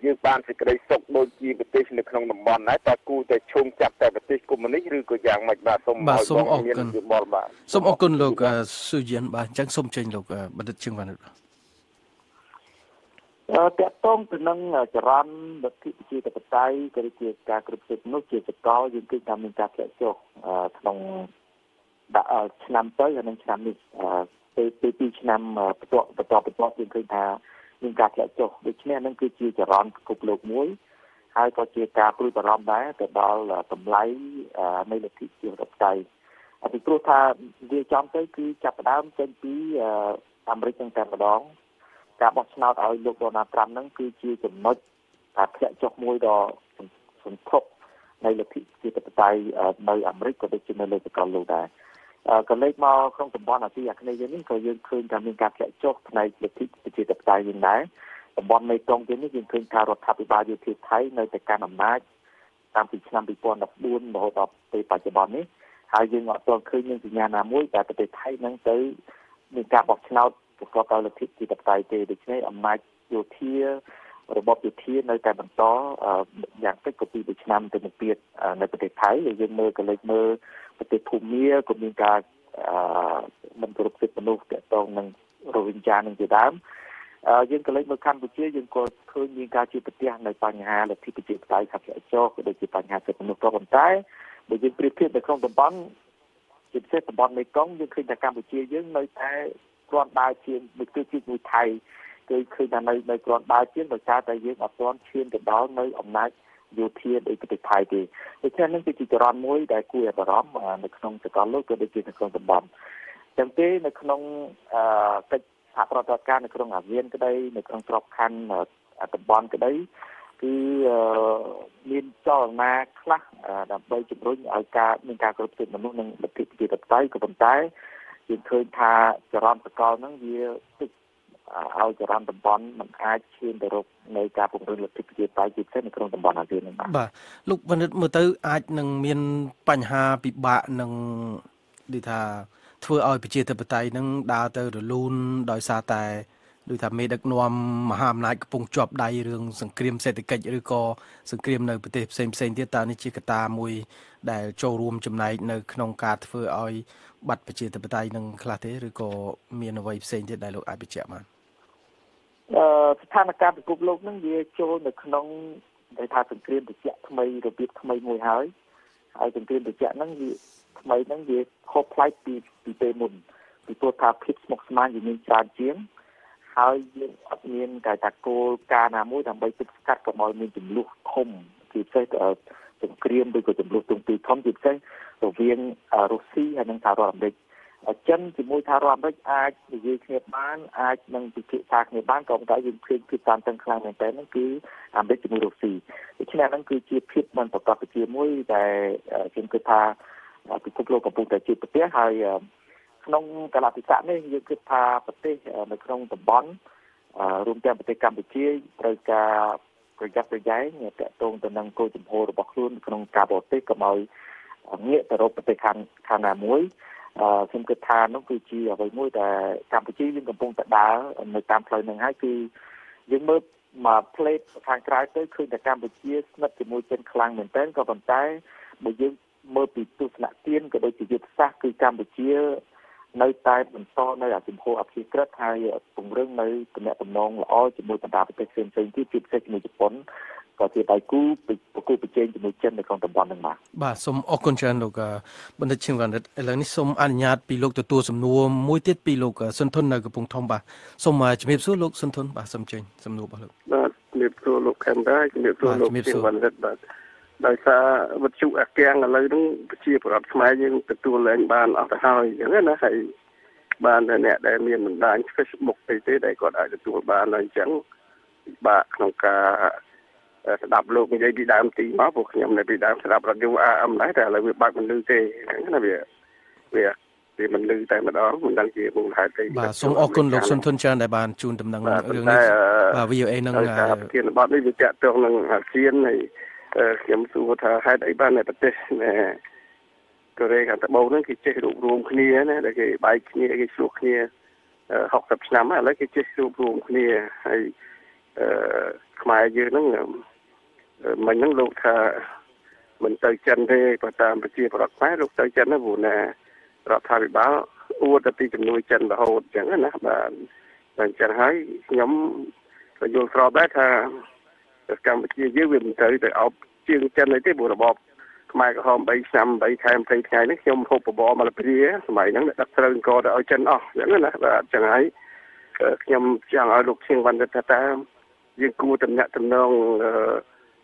យើងបានសេចក្តីសុខដូចជាប្រទេសនៅក្នុងតំបន់ដែរតើគូតែឈោងចាប់តែប្រទេសកុម្មុយនីសឬក៏យ៉ាងម៉េចបាទសូមអរគុណមានជាបលបាទសូមអរគុណលោកស៊ូយៀនបាទអញ្ចឹងសូមចេញលោកបណ្ឌិតជឹងវណ្ណរិទ្ធអឺតកតងទៅនឹងចរន្តលទ្ធិប្រជាធិបតេយ្យក៏ដូចជាការគ្រប់គ្រងនោះជាសកលយើងគឺតាមមានការធ្លាក់ចុះក្នុងដាក់ឆ្នាំទៅហើយនឹងឆ្នាំនេះពេលពីឆ្នាំបន្តបន្តបន្តយើងឃើញថានឹងការធ្លាក់ចុះដូច្នេះនឹងគឺជាចរន្តគប់លោកមួយហើយក៏ជាការព្រួយបារម្ភដែរទៅដល់តម្លៃនៃលទ្ធិជារដ្ឋាភិបាលអតិព្រោះថាវាចំទៅគឺចាប់ផ្ដើមចេញពីអាមេរិកទាំងតែម្ដងការបោះឆ្នោតឲ្យលោក Donald Trump ហ្នឹងគឺជាចំណុចការធ្លាក់ចុះមួយដ៏សំ សន្ទុបនៃលទ្ធិប្រជាធិបតេយ្យនៅអាមេរិកក៏ដូចជានៅលើសកលលោកដែរក៏លើកមកក្នុងតំបន់អាស៊ីអាគ្នេយ៍នេះក៏យើងឃើញថាមានការធ្លាក់ចុះផ្នែកលទ្ធិប្រជាធិបតេយ្យវិញដែរតំបន់មេគង្គទីនេះយើងឃើញថារដ្ឋាភិបាលយោធាថៃនៅតែកាន់អំណាចតាំងពីឆ្នាំtwo thousand fourteenរហូតដល់ពេលបច្ចុប្បន្ននេះហើយយើងអត់ទាន់ឃើញមានសញ្ញាណាមួយដែលប្រទេសថៃនឹងទៅមានការបោះឆ្នោតប្រកបដោយលទ្ធិប្រជាធិបតេយ្យទេដូច្នេះអំណាចយោធារបបយោធានៅតែបន្តយ៉ាងតិចក៏ពីមួយឆ្នាំទៅមួយទៀតនៅប្រទេសថៃដែលយើងមើលក៏លើកមើលប្រទេសភូមាក៏មានការមិនគោរពសិទ្ធិមនុស្សទាក់ទងនឹងរោហិង្យានឹងជាដើមយើងក៏លើកមើលកម្ពុជាយើងក៏ឃើញមានការជួបប្រទះនៅបញ្ហាលទ្ធិប្រជាធិបតេយ្យខាត់ឆ្អែតចោក៏ដូចជាបញ្ហាសិទ្ធិមនុស្សក៏ប៉ុន្តែបើយើងប្រៀបធៀបនៅក្នុងតំបន់ជាពិសេសតំបន់មេគង្គយើងឃើញថាកម្ពុជាយើងនៅតែគ្រាន់ដើរជាងមួយគឺជាមួយថៃគឺឃើញថានៅនៅគ្រាន់ដើរជាងដោយសារតែយើងអត់ទាន់ឈានទៅដល់នៅអំណាចយោធានៃប្រទេសថៃទេដូច្នេះនឹងគឺជាចរន្តមួយដែលគួរឲ្យបារម្ភនៅក្នុងសកលលោកក៏ដូចជានៅក្នុងតំបន់ចឹងទេនៅក្នុងអឺកិច្ចសហប្រតិបត្តិការនៅក្នុងអាស៊ានក្តីនៅក្នុងក្របខ័ណ្ឌតំបន់ក្តីគឺមានចលនាខ្លះដើម្បីជំរុញឲ្យការមានការគ្រប់គ្រងមនុស្សនិងលទ្ធិប្រជាធិបតេយ្យក៏ប៉ុន្តែយើងឃើញថាចរន្តសកលហ្នឹងវាទិចឲ្យចរន្តតំបន់មិនអាចឈានទៅរកនៃការពង្រឹងលទ្ធិប្រជាធិបតេយ្យជាពិសេសនៅក្នុងតំបន់អាស៊ានហ្នឹងបាទបាទលោកបណ្ឌិតមើលទៅអាចនឹងមានបញ្ហាពិបាកនឹងដូចថាធ្វើឲ្យប្រជាធិបតេយ្យហ្នឹងដើរទៅរលូនដោយសារតែដូចថាមេដឹកនាំមហាអំណាចកំពុងជាប់ដៃរឿងសង្គ្រាមសេដ្ឋកិច្ចឬក៏សង្គ្រាមនៅប្រទេសផ្សេងផ្សេងទៀតតើនេះជាកត្តាមួយដែលចូលរួមចំណែកនៅក្នុងការធ្វើឲ្យបាត់ប្រជាធិបតេយ្យនឹងខ្លះទេឬក៏មានអ្វីផ្សេងទៀតដែលលោកអាចបញ្ជាក់បានអឺស្ថានភាពពិភពលោកនឹងវាចូលនៅក្នុងដែលថាសង្គ្រាមបច្ចៈថ្មីរបៀបថ្មីមួយហើយហើយសង្គ្រាមបច្ចៈហ្នឹងវាថ្មីហ្នឹងវាខុសប្លែកពីពីពេលមុនពីព្រោះថាភាពស្មុគស្មាញវាមានច្រើនជាងហើយយើងអត់មានកាយតាគោលការណ៍ណាមួយដើម្បីទប់ស្កាត់កុំឲ្យមានចំនួនធំជាពិសេសសង្គ្រាមឬក៏ចំនួនទាំងពីរធំជាពិសេសរវាងរុស្ស៊ីហើយនិងសហរដ្ឋអាមេរិកចិនជាមួយសហរដ្ឋអាមេរិកអាចនិយាយគ្នាបានអាចនឹងពិភាក្សាគ្នាបានក៏ប៉ុន្តែយើងឃើញភាពតានតឹងខ្លាំងមែនទែនហ្នឹងគឺអាមេរិកជាមួយរុស្ស៊ីដូច្នេះហ្នឹងគឺជាភាពមិនប្រកបជាមួយដែលខ្ញុំគិតថាពិភពលោកកំពុងតែជួបប្រទះហើយក្នុងកាលៈទេសៈនេះយើងគិតថាប្រទេសនៅក្នុងតំបន់រួមទាំងប្រទេសកម្ពុជាត្រូវការប្រយ័ត្នប្រយែងទាក់ទងទៅនឹងគោលជំហររបស់ខ្លួនក្នុងការបរទេសកុំឲ្យងាកទៅរកប្រទេសខាងខាងណាមួយខ្ញុំគិតថានោះគឺជាអ្វីមួយដែលកម្ពុជាយើងកំពុងតែដើរនៅតាមផ្លូវនឹងហើយគឺយើងមើលមកផ្លេតខាងក្រៅទៅឃើញថាកម្ពុជាស្និទ្ធជាមួយចិនខ្លាំងមែនទែនក៏ប៉ុន្តែបើយើងមើលពីទស្សនៈទានក៏ដូចជាយុទ្ធសាស្ត្រគឺកម្ពុជានៅតែបន្តនៅអាជំហរអភិក្រិតហើយពង្រឹងនៅទំនាក់ទំនងល្អជាមួយបណ្ដាប្រទេសផ្សេងៗទៀតជាពិសេសជាមួយជប៉ុនក៏ជាដៃគូប្រគល់ប្រជែងជាមួយចិននៅក្នុងតំបន់ហ្នឹងបាទបាទសូមអរគុណច្រើនលោកបណ្ឌិតឈឹមវណ្ណរិទ្ធឥឡូវនេះសូមអនុញ្ញាតពីលោកទទួលសំណួរមួយទៀតពីលោកសុនធុននៅកំពង់ធំបាទសូមជំរាបសួរលោកសុនធុនបាទសូមជើញសំណួររបស់លោកបាទជំរាបសួរលោកខេមរាជំរាបសួរលោកឈឹមវណ្ណរិទ្ធបាទដោយសារវត្ថុអាកាំងឥឡូវហ្នឹងប្រជាប្រដ្ឋខ្មែរយើងទទួលឡើងបានអស់ទៅហើយអញ្ចឹងណាហើយបានតែអ្នកដែលមានបណ្ដាញ Facebook អីទេដែលគាត់អាចទទួលបានហើយអញ្ចឹងពិបាកក្នុងការស្ដាប់លោកនិយាយពីដើមទីមកព្រោះខ្ញុំនៅពីដើមស្ដាប់រ៉ាឌីយ៉ូ អារ អឹម ដែរតែឥឡូវវាបាក់មិនឮទេអញ្ចឹងណាវាវាវាមិនឮតែម្ដងមិនដឹងជាមូលហេតុអីបាទសូមអរគុណលោកសុនធុនចានដែលបានជូនដំណឹងរឿងនេះបាទ វី អូ អេ នឹងប្រធានបទនេះវាតាក់ទងនឹងអាស៊ានហើយខ្ញុំសួរថាហេតុអីបានប្រទេសកូរ៉េខាងត្បូងហ្នឹងគេចេះរួបរวมគ្នាណាដែលគេបែកគ្នាគេឆ្លោះគ្នាsixtyឆ្នាំហើយឥឡូវគេចេះរួបរวมគ្នាហើយអឺខ្មែរយើងហ្នឹងមិញហ្នឹងលោកថាមិនទៅចិនទេបើតាមប្រជាប្រដ្ឋខ្មែរលោកទៅចិនហ្នឹងព្រោះណារដ្ឋាភិបាលអួតទៅពីជំនួយចិនរហូតអញ្ចឹងណាបាទតែអញ្ចឹងហើយខ្ញុំក៏យល់ស្របដែរថាកម្ពុជាយើងវាមិនត្រូវទៅអប់ជើងចិនអីទេព្រោះរបបខ្មែរក្រហមthreeឆ្នាំeightខែtwentyថ្ងៃនេះខ្ញុំហូបបបរមកលព្រាសម័យហ្នឹងដឹកស្រូវអង្គរទៅឲ្យចិនអស់អញ្ចឹងណាបាទអញ្ចឹងហើយខ្ញុំចង់ឲ្យលោកឈៀងវណ្ណរិទ្ធថាតើយើងគួរតំណាក់តំណង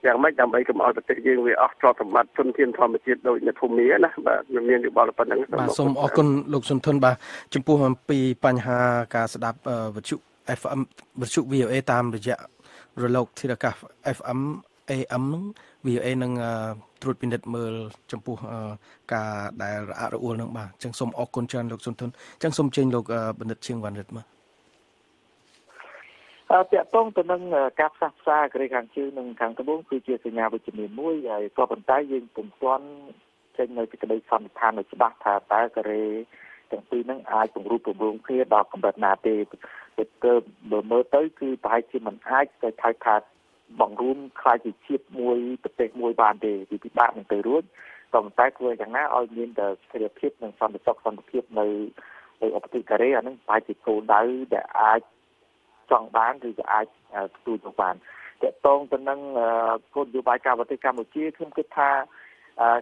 យ៉ាងម៉េចដើម្បីកុំឲ្យប្រទេសយើងវាអស់ទ្រព្យសម្បត្តិធនធានធម្មជាតិដូចនៅភូមាណាបាទខ្ញុំមានយោបល់ប៉ុណ្្នឹងបាទសូមអរគុណលោកសុនធុនបាទចំពោះអំពីបញ្ហាការស្ដាប់វិទ្យុ ép em វិទ្យុ វី អូ អេ តាមរយៈរលកធារកាស ép em អេ em VOA នឹងត្រួតពិនិត្យមើលចំពោះការដែលរអ៊ូលនឹងបាទអញ្ចឹងសូមអរគុណច្រើនលោកសុនធុនអញ្ចឹងសូមជើញលោកបណ្ឌិតឈៀងវណ្ណរិទ្ធមក តែប៉ុន្តែនឹងការផ្សះផ្សាក្រីខាងជើងនឹងខាងត្បូងគឺជាសញ្ញាវិជ្ជមានមួយហើយក៏ប៉ុន្តែយើងពុំទាន់ចេញនៅសេចក្តីសន្និដ្ឋានច្បាស់ថាតើកូរ៉េទាំងពីរនឹងអាចពង្រួមពង្រួមគ្នាដល់កម្រិតណាទេពិតគឺមើលមើលទៅគឺប្រហែលជាមិនអាចទៅថយខាត់បង្រួមខ្លាយជាជាតិមួយប្រទេសមួយបានទេពីពិបាកនឹងទៅរួចក៏ប៉ុន្តែគួរយ៉ាងណាឲ្យមានតែស្ថិរភាពនិងសន្តិសុខសន្តិភាពនៅនៅអបទីកូរ៉េអានឹងប្រហែលជាគោលដៅដែលអាច ចង់បានឬក៏អាចទូទៅបានតែតងទៅនឹងគោលនយោបាយការប្រទេសកម្ពុជាខ្ញុំគិតថា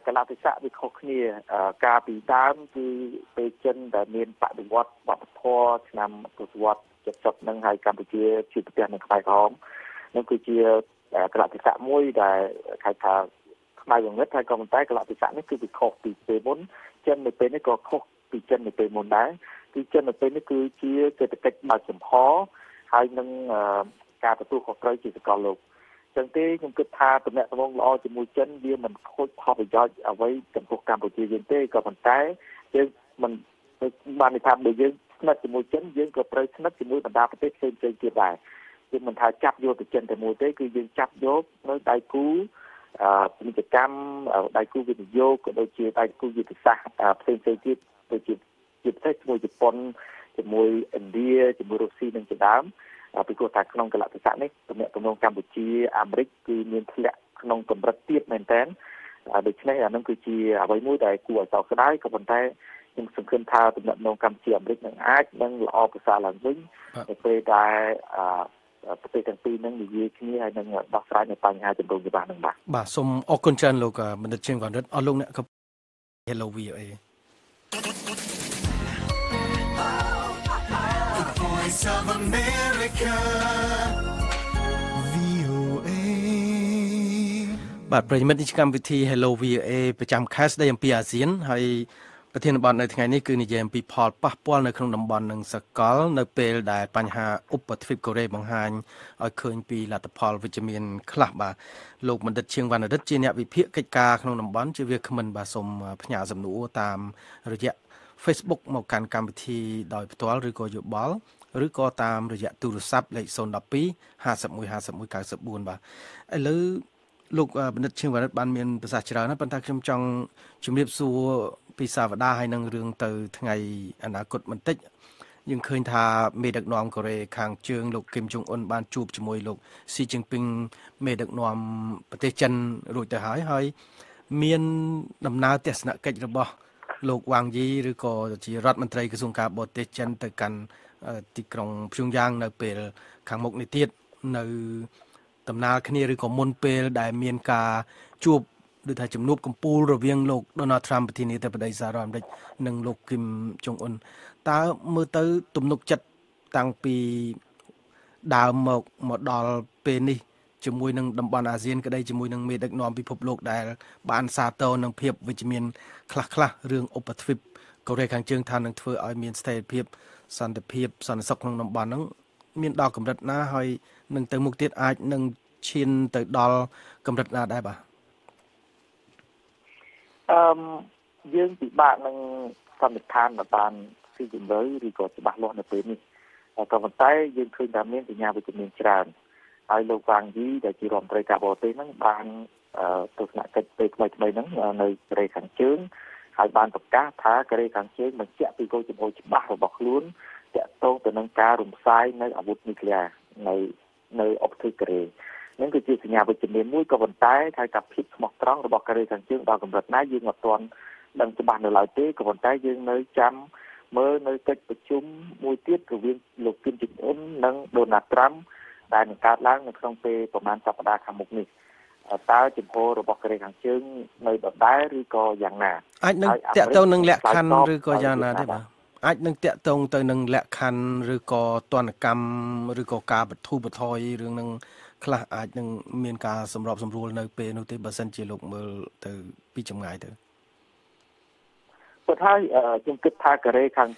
កាលៈទេសៈវាខុសគ្នាកាលពីដើមគឺពេលចិនដែលមានបដិវត្តវប្បធម៌ឆ្នាំទសវត្សរ៍ ហើយនឹងការទទួលខុសត្រូវជាសកលលោកអញ្ចឹងទេខ្ញុំគិតថាតំណែងរបស់ល្អជាមួយចិនវាមិនខូចផលប្រយោជន៍អ្វីចំពោះកម្ពុជាយើងទេក៏ប៉ុន្តែយើងមិនបាននិយាយថាបើយើងស្និទ្ធជាមួយចិនយើងក៏ត្រូវស្និទ្ធជាមួយបណ្ដាប្រទេសផ្សេងៗទៀតដែរគឺមិនថាចាប់យកទៅចិនតែមួយទេគឺយើងចាប់យក ពីព្រោះថាក្នុងកលៈទេសៈនេះទំនាក់ទំនងកម្ពុជាអាមេរិកគឺមានធ្លាក់ក្នុងកម្រិតទៀតមែនតើដូច្នេះអានឹងគឺជាអ្វីមួយដែលគួរឲ្យសោកស្នាដៅក៏ប៉ុន្តែខ្ញុំសង្ឃឹមថាទំនាក់ទំនងកម្ពុជាអាមេរិកនឹងអាចនឹងល្អប្រសើរឡើងវិញទៅពេលដែលប្រទេសទាំងពីរនឹងនិយាយគ្នាហើយនឹងដោះស្រាយនៅបញ្ហាចម្រូងចម្រាសនឹងបាទបាទសូមអរគុណច្រើនលោកបណ្ឌិតឈៀងវណ្ណរិទ្ធអរលោកអ្នក Voice of America បាទ ប្រិយមិត្ត នេះ ជាកម្មវិធី Hello វី អូ เอ ប្រចាំខែស្ដីអំពី ASEAN ហើយប្រធានបទនៅថ្ងៃនេះគឺនិយាយអំពីផលប៉ះពាល់នៅក្នុងតំបន់និងសកលនៅពេលដែលបញ្ហាឧបទ្វីបកូរ៉េបង្ហាញឲ្យឃើញពីលទ្ធផលវិជ្ជមានខ្លះបាទលោកបណ្ឌិតឈៀងវណ្ណរិទ្ធជាអ្នកវិភាគកិច្ចការក្នុងតំបន់ជាវាគ្មិនបាទសូមផ្ញើសំណួរតាមរយៈ Facebook មកកាន់កម្មវិធីដោយផ្ទាល់ឬក៏យោបល់ឬក៏តាមរយៈទូរស័ព្ទលេខzero one two five one five one nine four បាទឥឡូវលោកបណ្ឌិតឈៀងវណ្ណរិទ្ធបានមានប្រសាសន៍ច្រើនណាស់ប៉ុន្តែខ្ញុំចង់ជម្រាបសួរពីសាវតាហើយនឹងរឿងទៅថ្ងៃអនាគតបន្តិចយើងឃើញថាមេដឹកនាំកូរ៉េខាងជើងលោកគីមចុងអ៊ុនបានជួបជាមួយលោកស៊ីជីនពីងមេដឹកនាំប្រទេសចិនរួចទៅហើយហើយមានដំណើរទស្សនកិច្ចរបស់លោកវ៉ាងយីឬក៏ជារដ្ឋមន្ត្រីក្រសួងការបរទេសចិនទៅកាន់ទីក្រុងព្យុងយ៉ាងនៅពេលខាងមុខនេះទៀតនៅដំណើរគ្នាឬក៏មុនពេលដែលមានការជួបដូចថាជំនួបកំពូលរវាងលោក Donald Trump ប្រធានាធិបតីសហរដ្ឋអាមេរិកនិងលោក Kim Jong Un តើមើលទៅទំនុកចិត្តតាំងពីដើមមកមកដល់ពេលនេះជាមួយនឹងតំបន់អាស៊ានក្តីជាមួយនឹងមេដឹកនាំពិភពលោកដែលបានសាទរនឹងភាពវិជ្ជមានខ្លះៗរឿងឧបទ្វីបកូរ៉េខាងជើងថានឹងធ្វើឲ្យមានស្ថិរភាពសន្តិភាពសន្តិសុខក្នុងតំបន់ហ្នឹងមានដល់កម្រិតណាហើយនឹងទៅមុខទៀតអាចនឹងឈានទៅដល់កម្រិតណាដែរបាទអឺយើងពិបាកនឹងសន្និដ្ឋានបានស៊ីជម្រៅឬក៏ច្បាស់លាស់នៅពេលនេះក៏ប៉ុន្តែយើងឃើញថាមានសញ្ញាវិជ្ជមានច្រើនហើយលោកវ៉ាងយីដែលជារដ្ឋមន្ត្រីការបរទេសហ្នឹងបានទស្សនកិច្ចពេលថ្មីថ្មីហ្នឹងនៅកូរ៉េខាងជើងហើយបានប្រកាសថាកូរ៉េខាងជើងបញ្ជាក់ពីគោលជំហរច្បាស់របស់ខ្លួនទាក់ទងទៅនឹងការរំសាយនៅអាវុធនុយក្លេអ៊ែរនៅនៅអបទ្វីបកូរ៉េនឹងគឺជាសញ្ញាវិជ្ជមានមួយក៏ប៉ុន្តែថាកាភិបស្មោះត្រង់របស់កូរ៉េខាងជើងដល់កម្រិតណាយើងមិនទាន់ដឹងច្បាស់នៅឡើយទេក៏ប៉ុន្តែយើងនៅចាំមើលនៅកិច្ចប្រជុំមួយទៀតរវាងលោកគីមចុងអ៊ុននិងដូណាល់ត្រាំដែលនឹងកើតឡើងនៅក្នុងពេលប្រហែលសប្តាហ៍ខាងមុខនេះតើចំពោះរបស់កូរ៉េខាងជើងនៅដដែលឬក៏យ៉ាងណាអាចនឹងតាក់ទងនឹងលក្ខខណ្ឌឬក៏យ៉ាងណាទេបាទអាចនឹងតាក់ទងទៅនឹងលក្ខខណ្ឌឬក៏ទណ្ឌកម្មឬក៏ការបន្ធូរបន្ថយរឿងនឹងខ្លះអាចនឹងមានការសម្របសម្រួលនៅពេលនោះទេបើសិនជាលោកមើលទៅពីចម្ងាយទៅប៉ុន្តែខ្ញុំគិតថាកូរ៉េខាង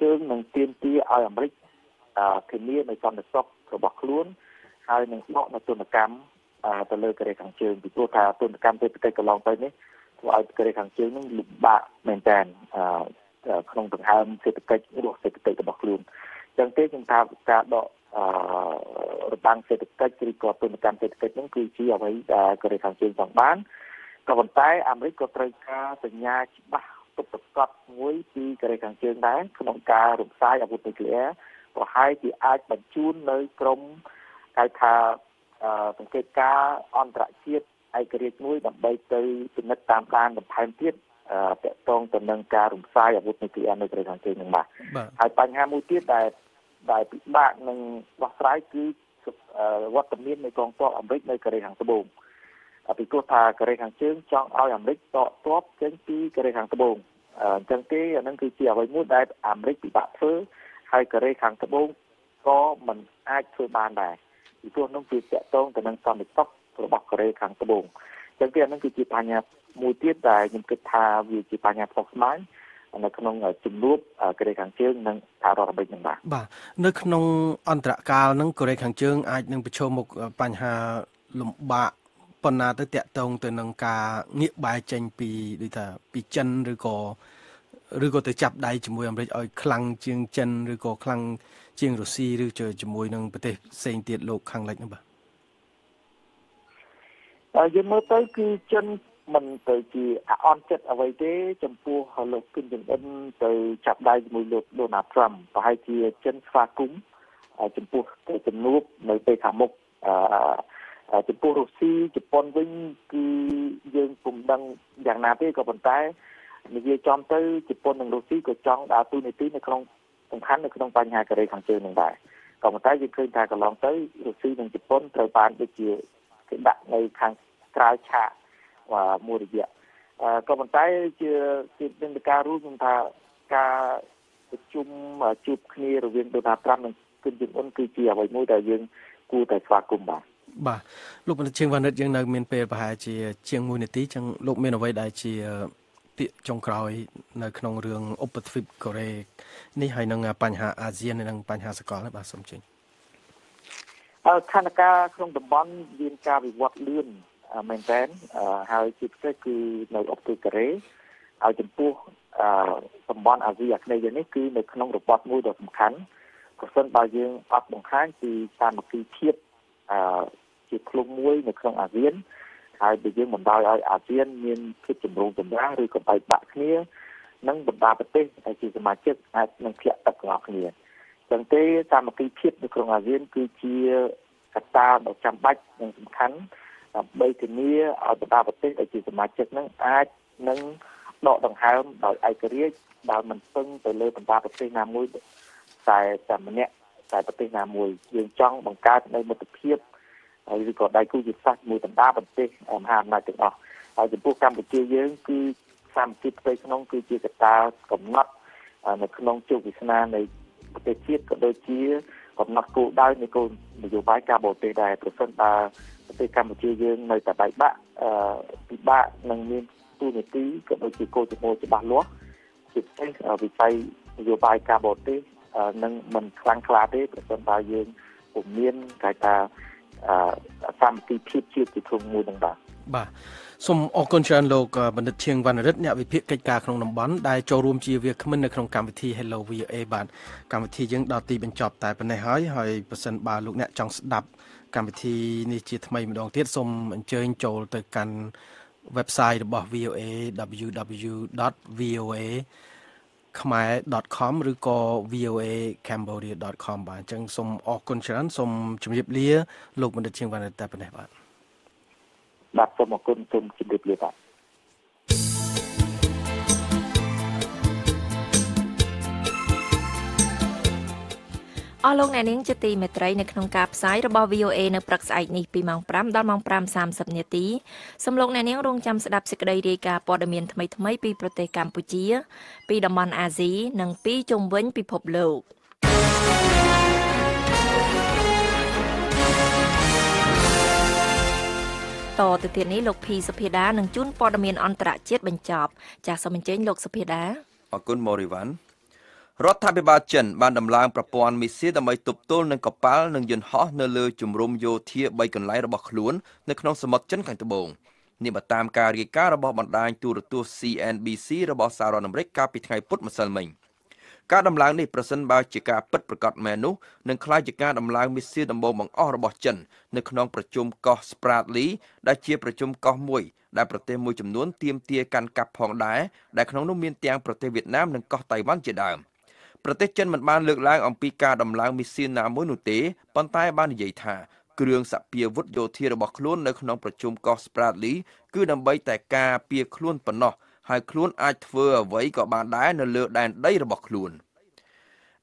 ជើងនឹងទាមទារឲ្យអាមេរិកធានានៅសន្តិសុខរបស់ខ្លួនហើយនឹងស្មោះនៅទណ្ឌកម្ម ក៏ ក្នុងចំណោមអន្តរកាលនឹងក៏គេខាងជើងអាចនឹងប្រឈមមុខបញ្ហាលំបាកប៉ុណ្ណាទៅតាក់ទងទៅនឹងការងាកបាយចេញពីដូចថាពីចិនឬក៏ឬក៏ទៅចាប់ដៃជាមួយអាមេរិកឲ្យខ្លាំងជាងចិនឬក៏ខ្លាំង ជាងរុស្ស៊ីឬក៏ជាមួយនឹងប្រទេសផ្សេងទៀតលោកខាងលិចនោះបាទអឺយើងមើលទៅគឺចិនមិនទៅជាអអន់ចិត្តអ្វីទេចំពោះលោកគីមចុងអ៊ុនទៅចាប់ដៅជាមួយលោកដូណាល់ត្រាំប្រហែលជាចិនស្វាគមន៍ចំពោះទៅជំនួបនៅពេលខាងមុខ សំខាន់នៅក្នុងបញ្ហាកូរ៉េខាងជើងនឹងដែរក៏ប៉ុន្តែយើងឃើញថាកន្លងទៅរុស្ស៊ីនិងជប៉ុនត្រូវបាន ទីចុងក្រោយនៅក្នុងរឿងឧបទ្វីបកូរ៉េនេះហើយនឹងបញ្ហាអាស៊ាននិងបញ្ហាសកលបាទសូមជម្រាបអឺខណៈការក្នុងតំបន់មានការវិវត្តលឿនមែនតើហើយជាពិសេសគឺនៅឧបទ្វីបកូរ៉េហើយចំពោះតំបន់អាស៊ីអាគ្នេយ៍នេះគឺនៅក្នុងរបបមួយដ៏សំខាន់ប្រសិនបើយើងអត់បង្ហាញពីសាមគ្គីភាពជា ហើយយើងបណ្ដោយឲ្យអាស៊ានមានភាពចម្រូងចម្រាសឬក៏បែកបាក់គ្នានឹងបណ្ដាប្រទេសជាសមាជិកអាចនឹងធ្លាក់ទឹកឡើងគ្នាអញ្ចឹងទេសាមគ្គីភាពនៅក្នុងអាស៊ានគឺជាកត្តាដ៏ចាំបាច់និងសំខាន់ដើម្បីធានាឲ្យបណ្ដាប្រទេសជាសមាជិកនឹងអាចនឹងដកដង្ហើមដោយឯករាជ្យដែលមិនពឹងទៅលើបណ្ដាប្រទេសណាមួយតែតែម្នាក់តែប្រទេសណាមួយយើងចង់បង្កើតនៅមិត្តភាព ឬក៏ដៃគូយុទ្ធសាស្ត្រមួយបណ្ដាប្រទេសមហាអំណាចទាំងអស់ហើយចំពោះកម្ពុជាយើងគឺសាមគ្គីភាពក្នុងគឺជាកត្តាកំណត់នៅក្នុងជោគវាសនានៃប្រទេសជាតិក៏ដូចជាកំណត់គោលដៅនៃគោលនយោបាយការបរទេសដែលប្រកបដោយប្រទេសកម្ពុជាយើងនៅតែបែកបាក់ពិបាកនឹងមានទូនាទីក៏ដូចជាគោលជំហរច្បាស់លាស់ជាពិសេសវិស័យនយោបាយការបរទេសនឹងមិនខ្លាំងខ្លាទេប្រសិនបើយើងពុំមានគេថា អសម្មតិភាពជាទីក្រុងមួយនឹងបាទបាទសូមអរគុណច្រើនលោកបណ្ឌិតឈៀងវណ្ណរិទ្ធអ្នកវិភាគកិច្ចការក្នុងតំបន់ដែលចូលរួមជាវាគ្មិននៅក្នុងកម្មវិធី Hello វី អូ เอ បាទកម្មវិធីយើងដល់ទីបញ្ចប់តែប៉ុណ្ណេះហើយហើយប្រសិនបើលោកអ្នកចង់ស្ដាប់កម្មវិធីនេះជាថ្មីម្ដងទៀតសូមអញ្ជើញចូលទៅកាន់ website របស់ វី អូэй ดับเบิลยู ดับเบิลยู ดับเบิลยู ดอท voa-cambodia ดอท com ឬក៏ voa-cambodia ដត com បាទអញ្ចឹងសូមអរគុណច្រើនសូមជម្រាបលាលោកបណ្ឌិតឈៀងវណ្ណរិទ្ធតែប៉ុណ្ណេះបាទ បាទសូមអរគុណសូមជម្រាបលាបាទ អរលោកអ្នកនាងជាទីមេត្រីនៅក្នុងការផ្សាយរបស់ វី អូэй នៅព្រឹកស្អែកនេះពី ម៉ោង 5 ដល់ ម៉ោង 5:30 នាទី សំលោកអ្នកនាងរងចាំស្ដាប់សេចក្តីរាយការណ៍ព័ត៌មានថ្មីៗពីប្រទេសកម្ពុជាពីតំបន់អាស៊ីនិងពីជុំវិញពិភពលោក តទៅទៀតនេះលោកភីសុភាដានឹងជូនព័ត៌មានអន្តរជាតិបញ្ចប់ចាសសូមអញ្ជើញលោកសុភាដាអរគុណម៉ូរីវ៉ាន់ រដ្ឋាភិបាលចិនបានដំឡើងប្រព័ន្ធមីស៊ីដើម្បីទប់ទល់នឹងកប៉ាល់និងយន្តហោះនៅលើជំរំយោធា នេះតាមការរាយការណ៍របស់បណ្ដាញទូរទស្សន៍ C N B C របស់សាររដ្ឋអាមេរិកកាលពីថ្ងៃពុធម្សិលមិញ គ្រឿងសាក់ពៀវុធយោធារបស់ខ្លួននៅក្នុងប្រជុំកោះស្ប្រាតលីគឺដើម្បីតែការពារខ្លួនប៉ុណ្ណោះហើយខ្លួនអាចធ្វើអ្វីក៏បានដែរនៅលើដែនដីរបស់ខ្លួន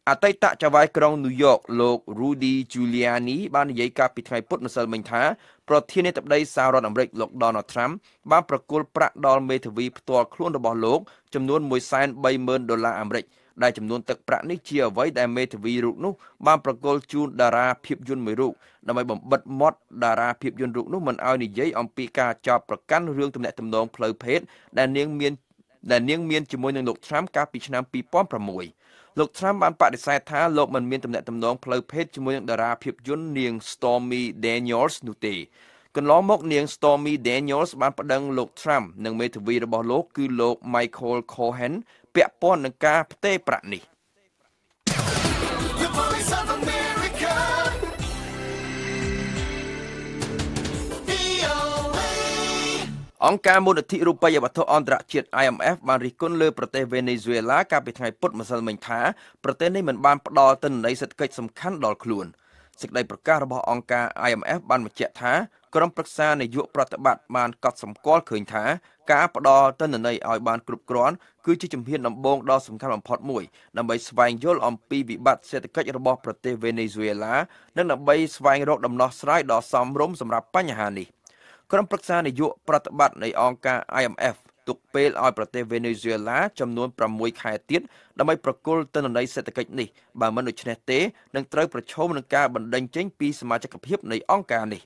អតីតចៅហ្វាយក្រុងញូវយ៉កលោក Rudy Giuliani បាននិយាយកាលពីថ្ងៃពុធម្សិលមិញថា ប្រធានាធិបតីសហរដ្ឋអាមេរិក លោក Donald Trump បានប្រគល់ប្រាក់ដល់មេធាវីផ្ទាល់ខ្លួនរបស់លោកចំនួន one hundred thirty thousand dollars ដែលចំនួនទឹកប្រាក់នេះជាអ្វីដែលមេធាវីរូបនោះបានប្រកល់ជូនតារាភាពយន្តមួយរូបដើម្បីបំបិតមាត់តារាភាពយន្តរូបនោះមិនឲ្យនិយាយអំពីការចោទប្រកាន់រឿងទំនាក់ទំនងផ្លូវភេទដែលនាងមានជាមួយនឹងលោក Trump កាលពីឆ្នាំ កន្លងមកនាង Stormy Daniels បានប្តឹងលោក Trump និងមេធាវីរបស់លោកគឺលោក Michael Cohen ពាក់ព័ន្ធនឹងការផ្ទេរប្រាក់នេះ អង្គការមូលនិធិរូបិយវត្ថុអន្តរជាតិ I M F បានរិះគន់លើប្រទេសវេណេស៊ុយអេឡាកាលពីថ្ងៃពុធម្សិលមិញថាប្រទេសនេះមិនបានផ្តល់ទិន្នន័យសេដ្ឋកិច្ចសំខាន់ដល់ខ្លួន សេចក្តីប្រកាសរបស់អង្គការ I M F បានបញ្ជាក់ថាក្រុមប្រឹក្សានយោបាយប្រតិបត្តិបាន I M F ទុកពេលឲ្យប្រទេសវេណេស៊ុយអេឡាចំនួន sixខែទៀតដើម្បីប្រគល់ទិន្នន័យសេដ្ឋកិច្ចនេះបើមិនដូច្នេះទេនឹងត្រូវប្រឈមនឹងការបណ្តេញចេញពីសមាជិកភាពនៃអង្គការនេះ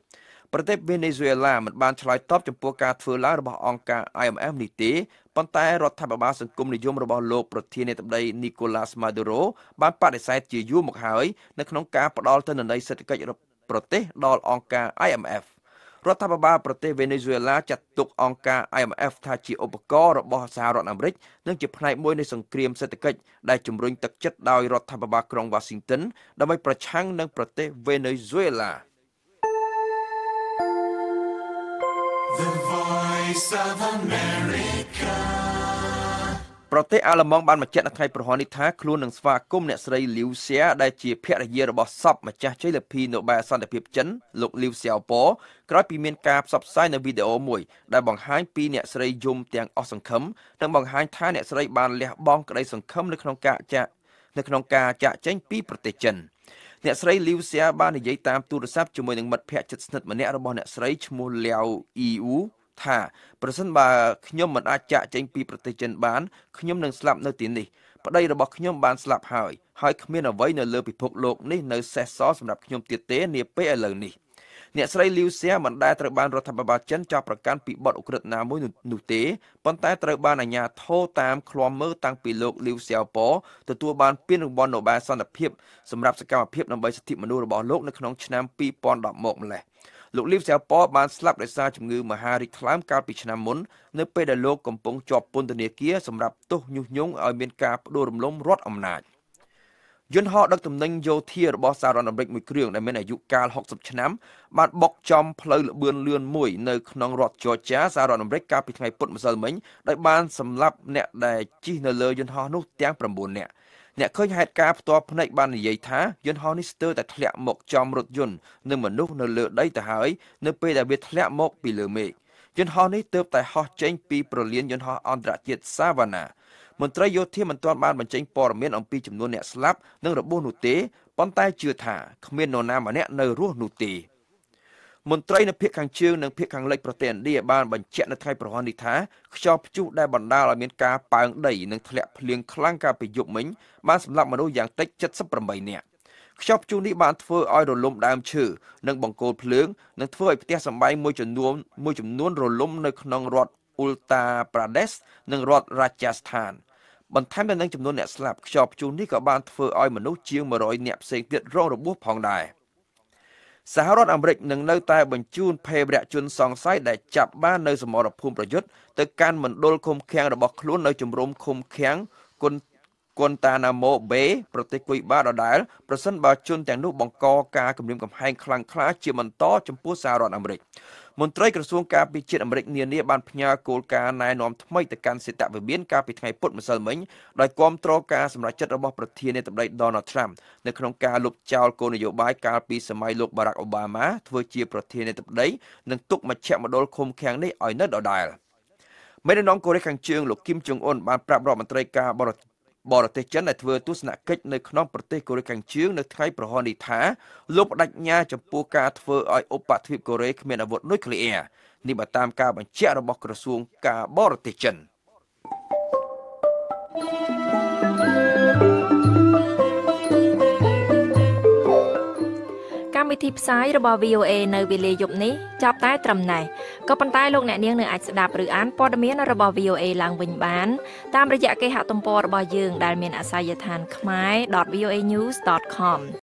ប្រទេសវេណេស៊ុយអេឡាមិនបានឆ្លើយតបចំពោះការធ្វើឡើងរបស់អង្គការ I M F នេះទេប៉ុន្តែរដ្ឋាភិបាលសង្គមនិយមរបស់លោកប្រធានាធិបតី Nicolas Maduro បានបដិសេធជាយូរមកហើយនៅក្នុងការផ្តល់ទិន្នន័យសេដ្ឋកិច្ចប្រទេសដល់អង្គការ I M F រដ្ឋាភិបាលប្រទេសវេណេស៊ុយអេឡាចាត់ទុកអង្គការ I M F ថាជាឧបករណ៍របស់សហរដ្ឋអាមេរិកនិងជាផ្នែកមួយនៃសង្គ្រាមសេដ្ឋកិច្ចដែលជំរុញទឹកចិត្តដោយរដ្ឋាភិបាលក្រុង Washington ដើម្បីប្រឆាំងនឹងប្រទេសវេណេស៊ុយអេឡា The Voice of America ប្រទេសអាល្លឺម៉ង់បានបញ្ជាក់នៅថ្ងៃប្រហោះនេះថាខ្លួននឹងស្វាគមន៍អ្នកស្រីលីវសៀ អ្នកស្រីលីវសៀបាននិយាយតាមទូរស័ព្ទជាមួយនឹងមិត្តភ័ក្តិជិតស្និទ្ធម្នាក់របស់អ្នកស្រីឈ្មោះ យន្តហោះដឹកទំនិញយោធារបស់សហរដ្ឋអាមេរិកមួយគ្រឿងដែលមានអាយុកាល sixty ឆ្នាំបានបុកចំផ្លូវល្បឿនលឿនមួយនៅក្នុងរដ្ឋ មន្ត្រីយោធាមិនទាន់បានបញ្ចេញព័ត៌មានអំពីចំនួនអ្នកស្លាប់និងរបួសនោះទេប៉ុន្តែជឿថាគ្មាននរណាម្នាក់នៅរស់នោះទេ ខ្យល់ព្យុះដែលបណ្ដាលឲ្យមានការប៉ើងដីនិងធ្លាក់ភ្លៀងខ្លាំងកាលពីយប់មិញបានសម្លាប់មនុស្សយ៉ាងតិច seventy ប្របៃមួយចំនួនមួយចំនួនរលំនៅក្នុងរដ្ឋ Uttar Pradesh និងរដ្ឋ Rajasthan ប្រទេសវេណេស៊ុយអេឡា បានបង្ហាញពីការផ្លាស់ប្តូរទិន្នន័យសេដ្ឋកិច្ចរបស់ខ្លួននៅក្នុងរយៈពេលកន្លងមកនេះដោយសារតែការផ្លាស់ប្តូរទិន្នន័យសេដ្ឋកិច្ចរបស់រដ្ឋាភិបាលប្រទេសវេណេស៊ុយអេឡា But time and length of slap shop to Nicoban for Imano Jim Moroy Nap say that roll of Wolf Pong die. Saharan and break no time when June pay break June song side that chap ban knows a more of Pum project, the canman dole cum can about clone no chum cum can Guantanamo Bay, particularly Bada Dial, present by Chun Tanu Bonko, Kakum Hang Clank Clark, Jim and Torch and Pussar on Amric. Montrake soon copy chit and break near near Ban Pina, Colca, nine on to make the can sit up with being copy type put Miss Alming, like Comtro Cas and Ratchet about Protein at Donald Trump. The Kronka look child corner your bike car piece and my look Barack Obama, to which you protein at the day, then took my chap my doll comb candy or not or dial. Made a non correct and chill look Kim Jong Un, Ban Prab Rob and Treka, borrowed. Bora tê chân at vừa tus nạc kích nơi khóng bật tê Korea càng chiếu nơi Thái bờ hòn đi thá lúc đặt nhà chấm pua cá vừa ở Opa thuyết Korea miền ở vượt nuclear nhưng mà tam cá bằng chia ra bọc cửa xuống cá bora tê chân. Các vị thíp sai rồi bảo vê o a nơi về lề dục ní chắp tay trầm này có bàn tay luôn nè niêng nơi ảnh đạp rửa án podamien rồi bảo vê o a làng vinh bán tam rực rỡ cái hạ tông po rồi bảo dương đài miền asean kmay dot voa news dot com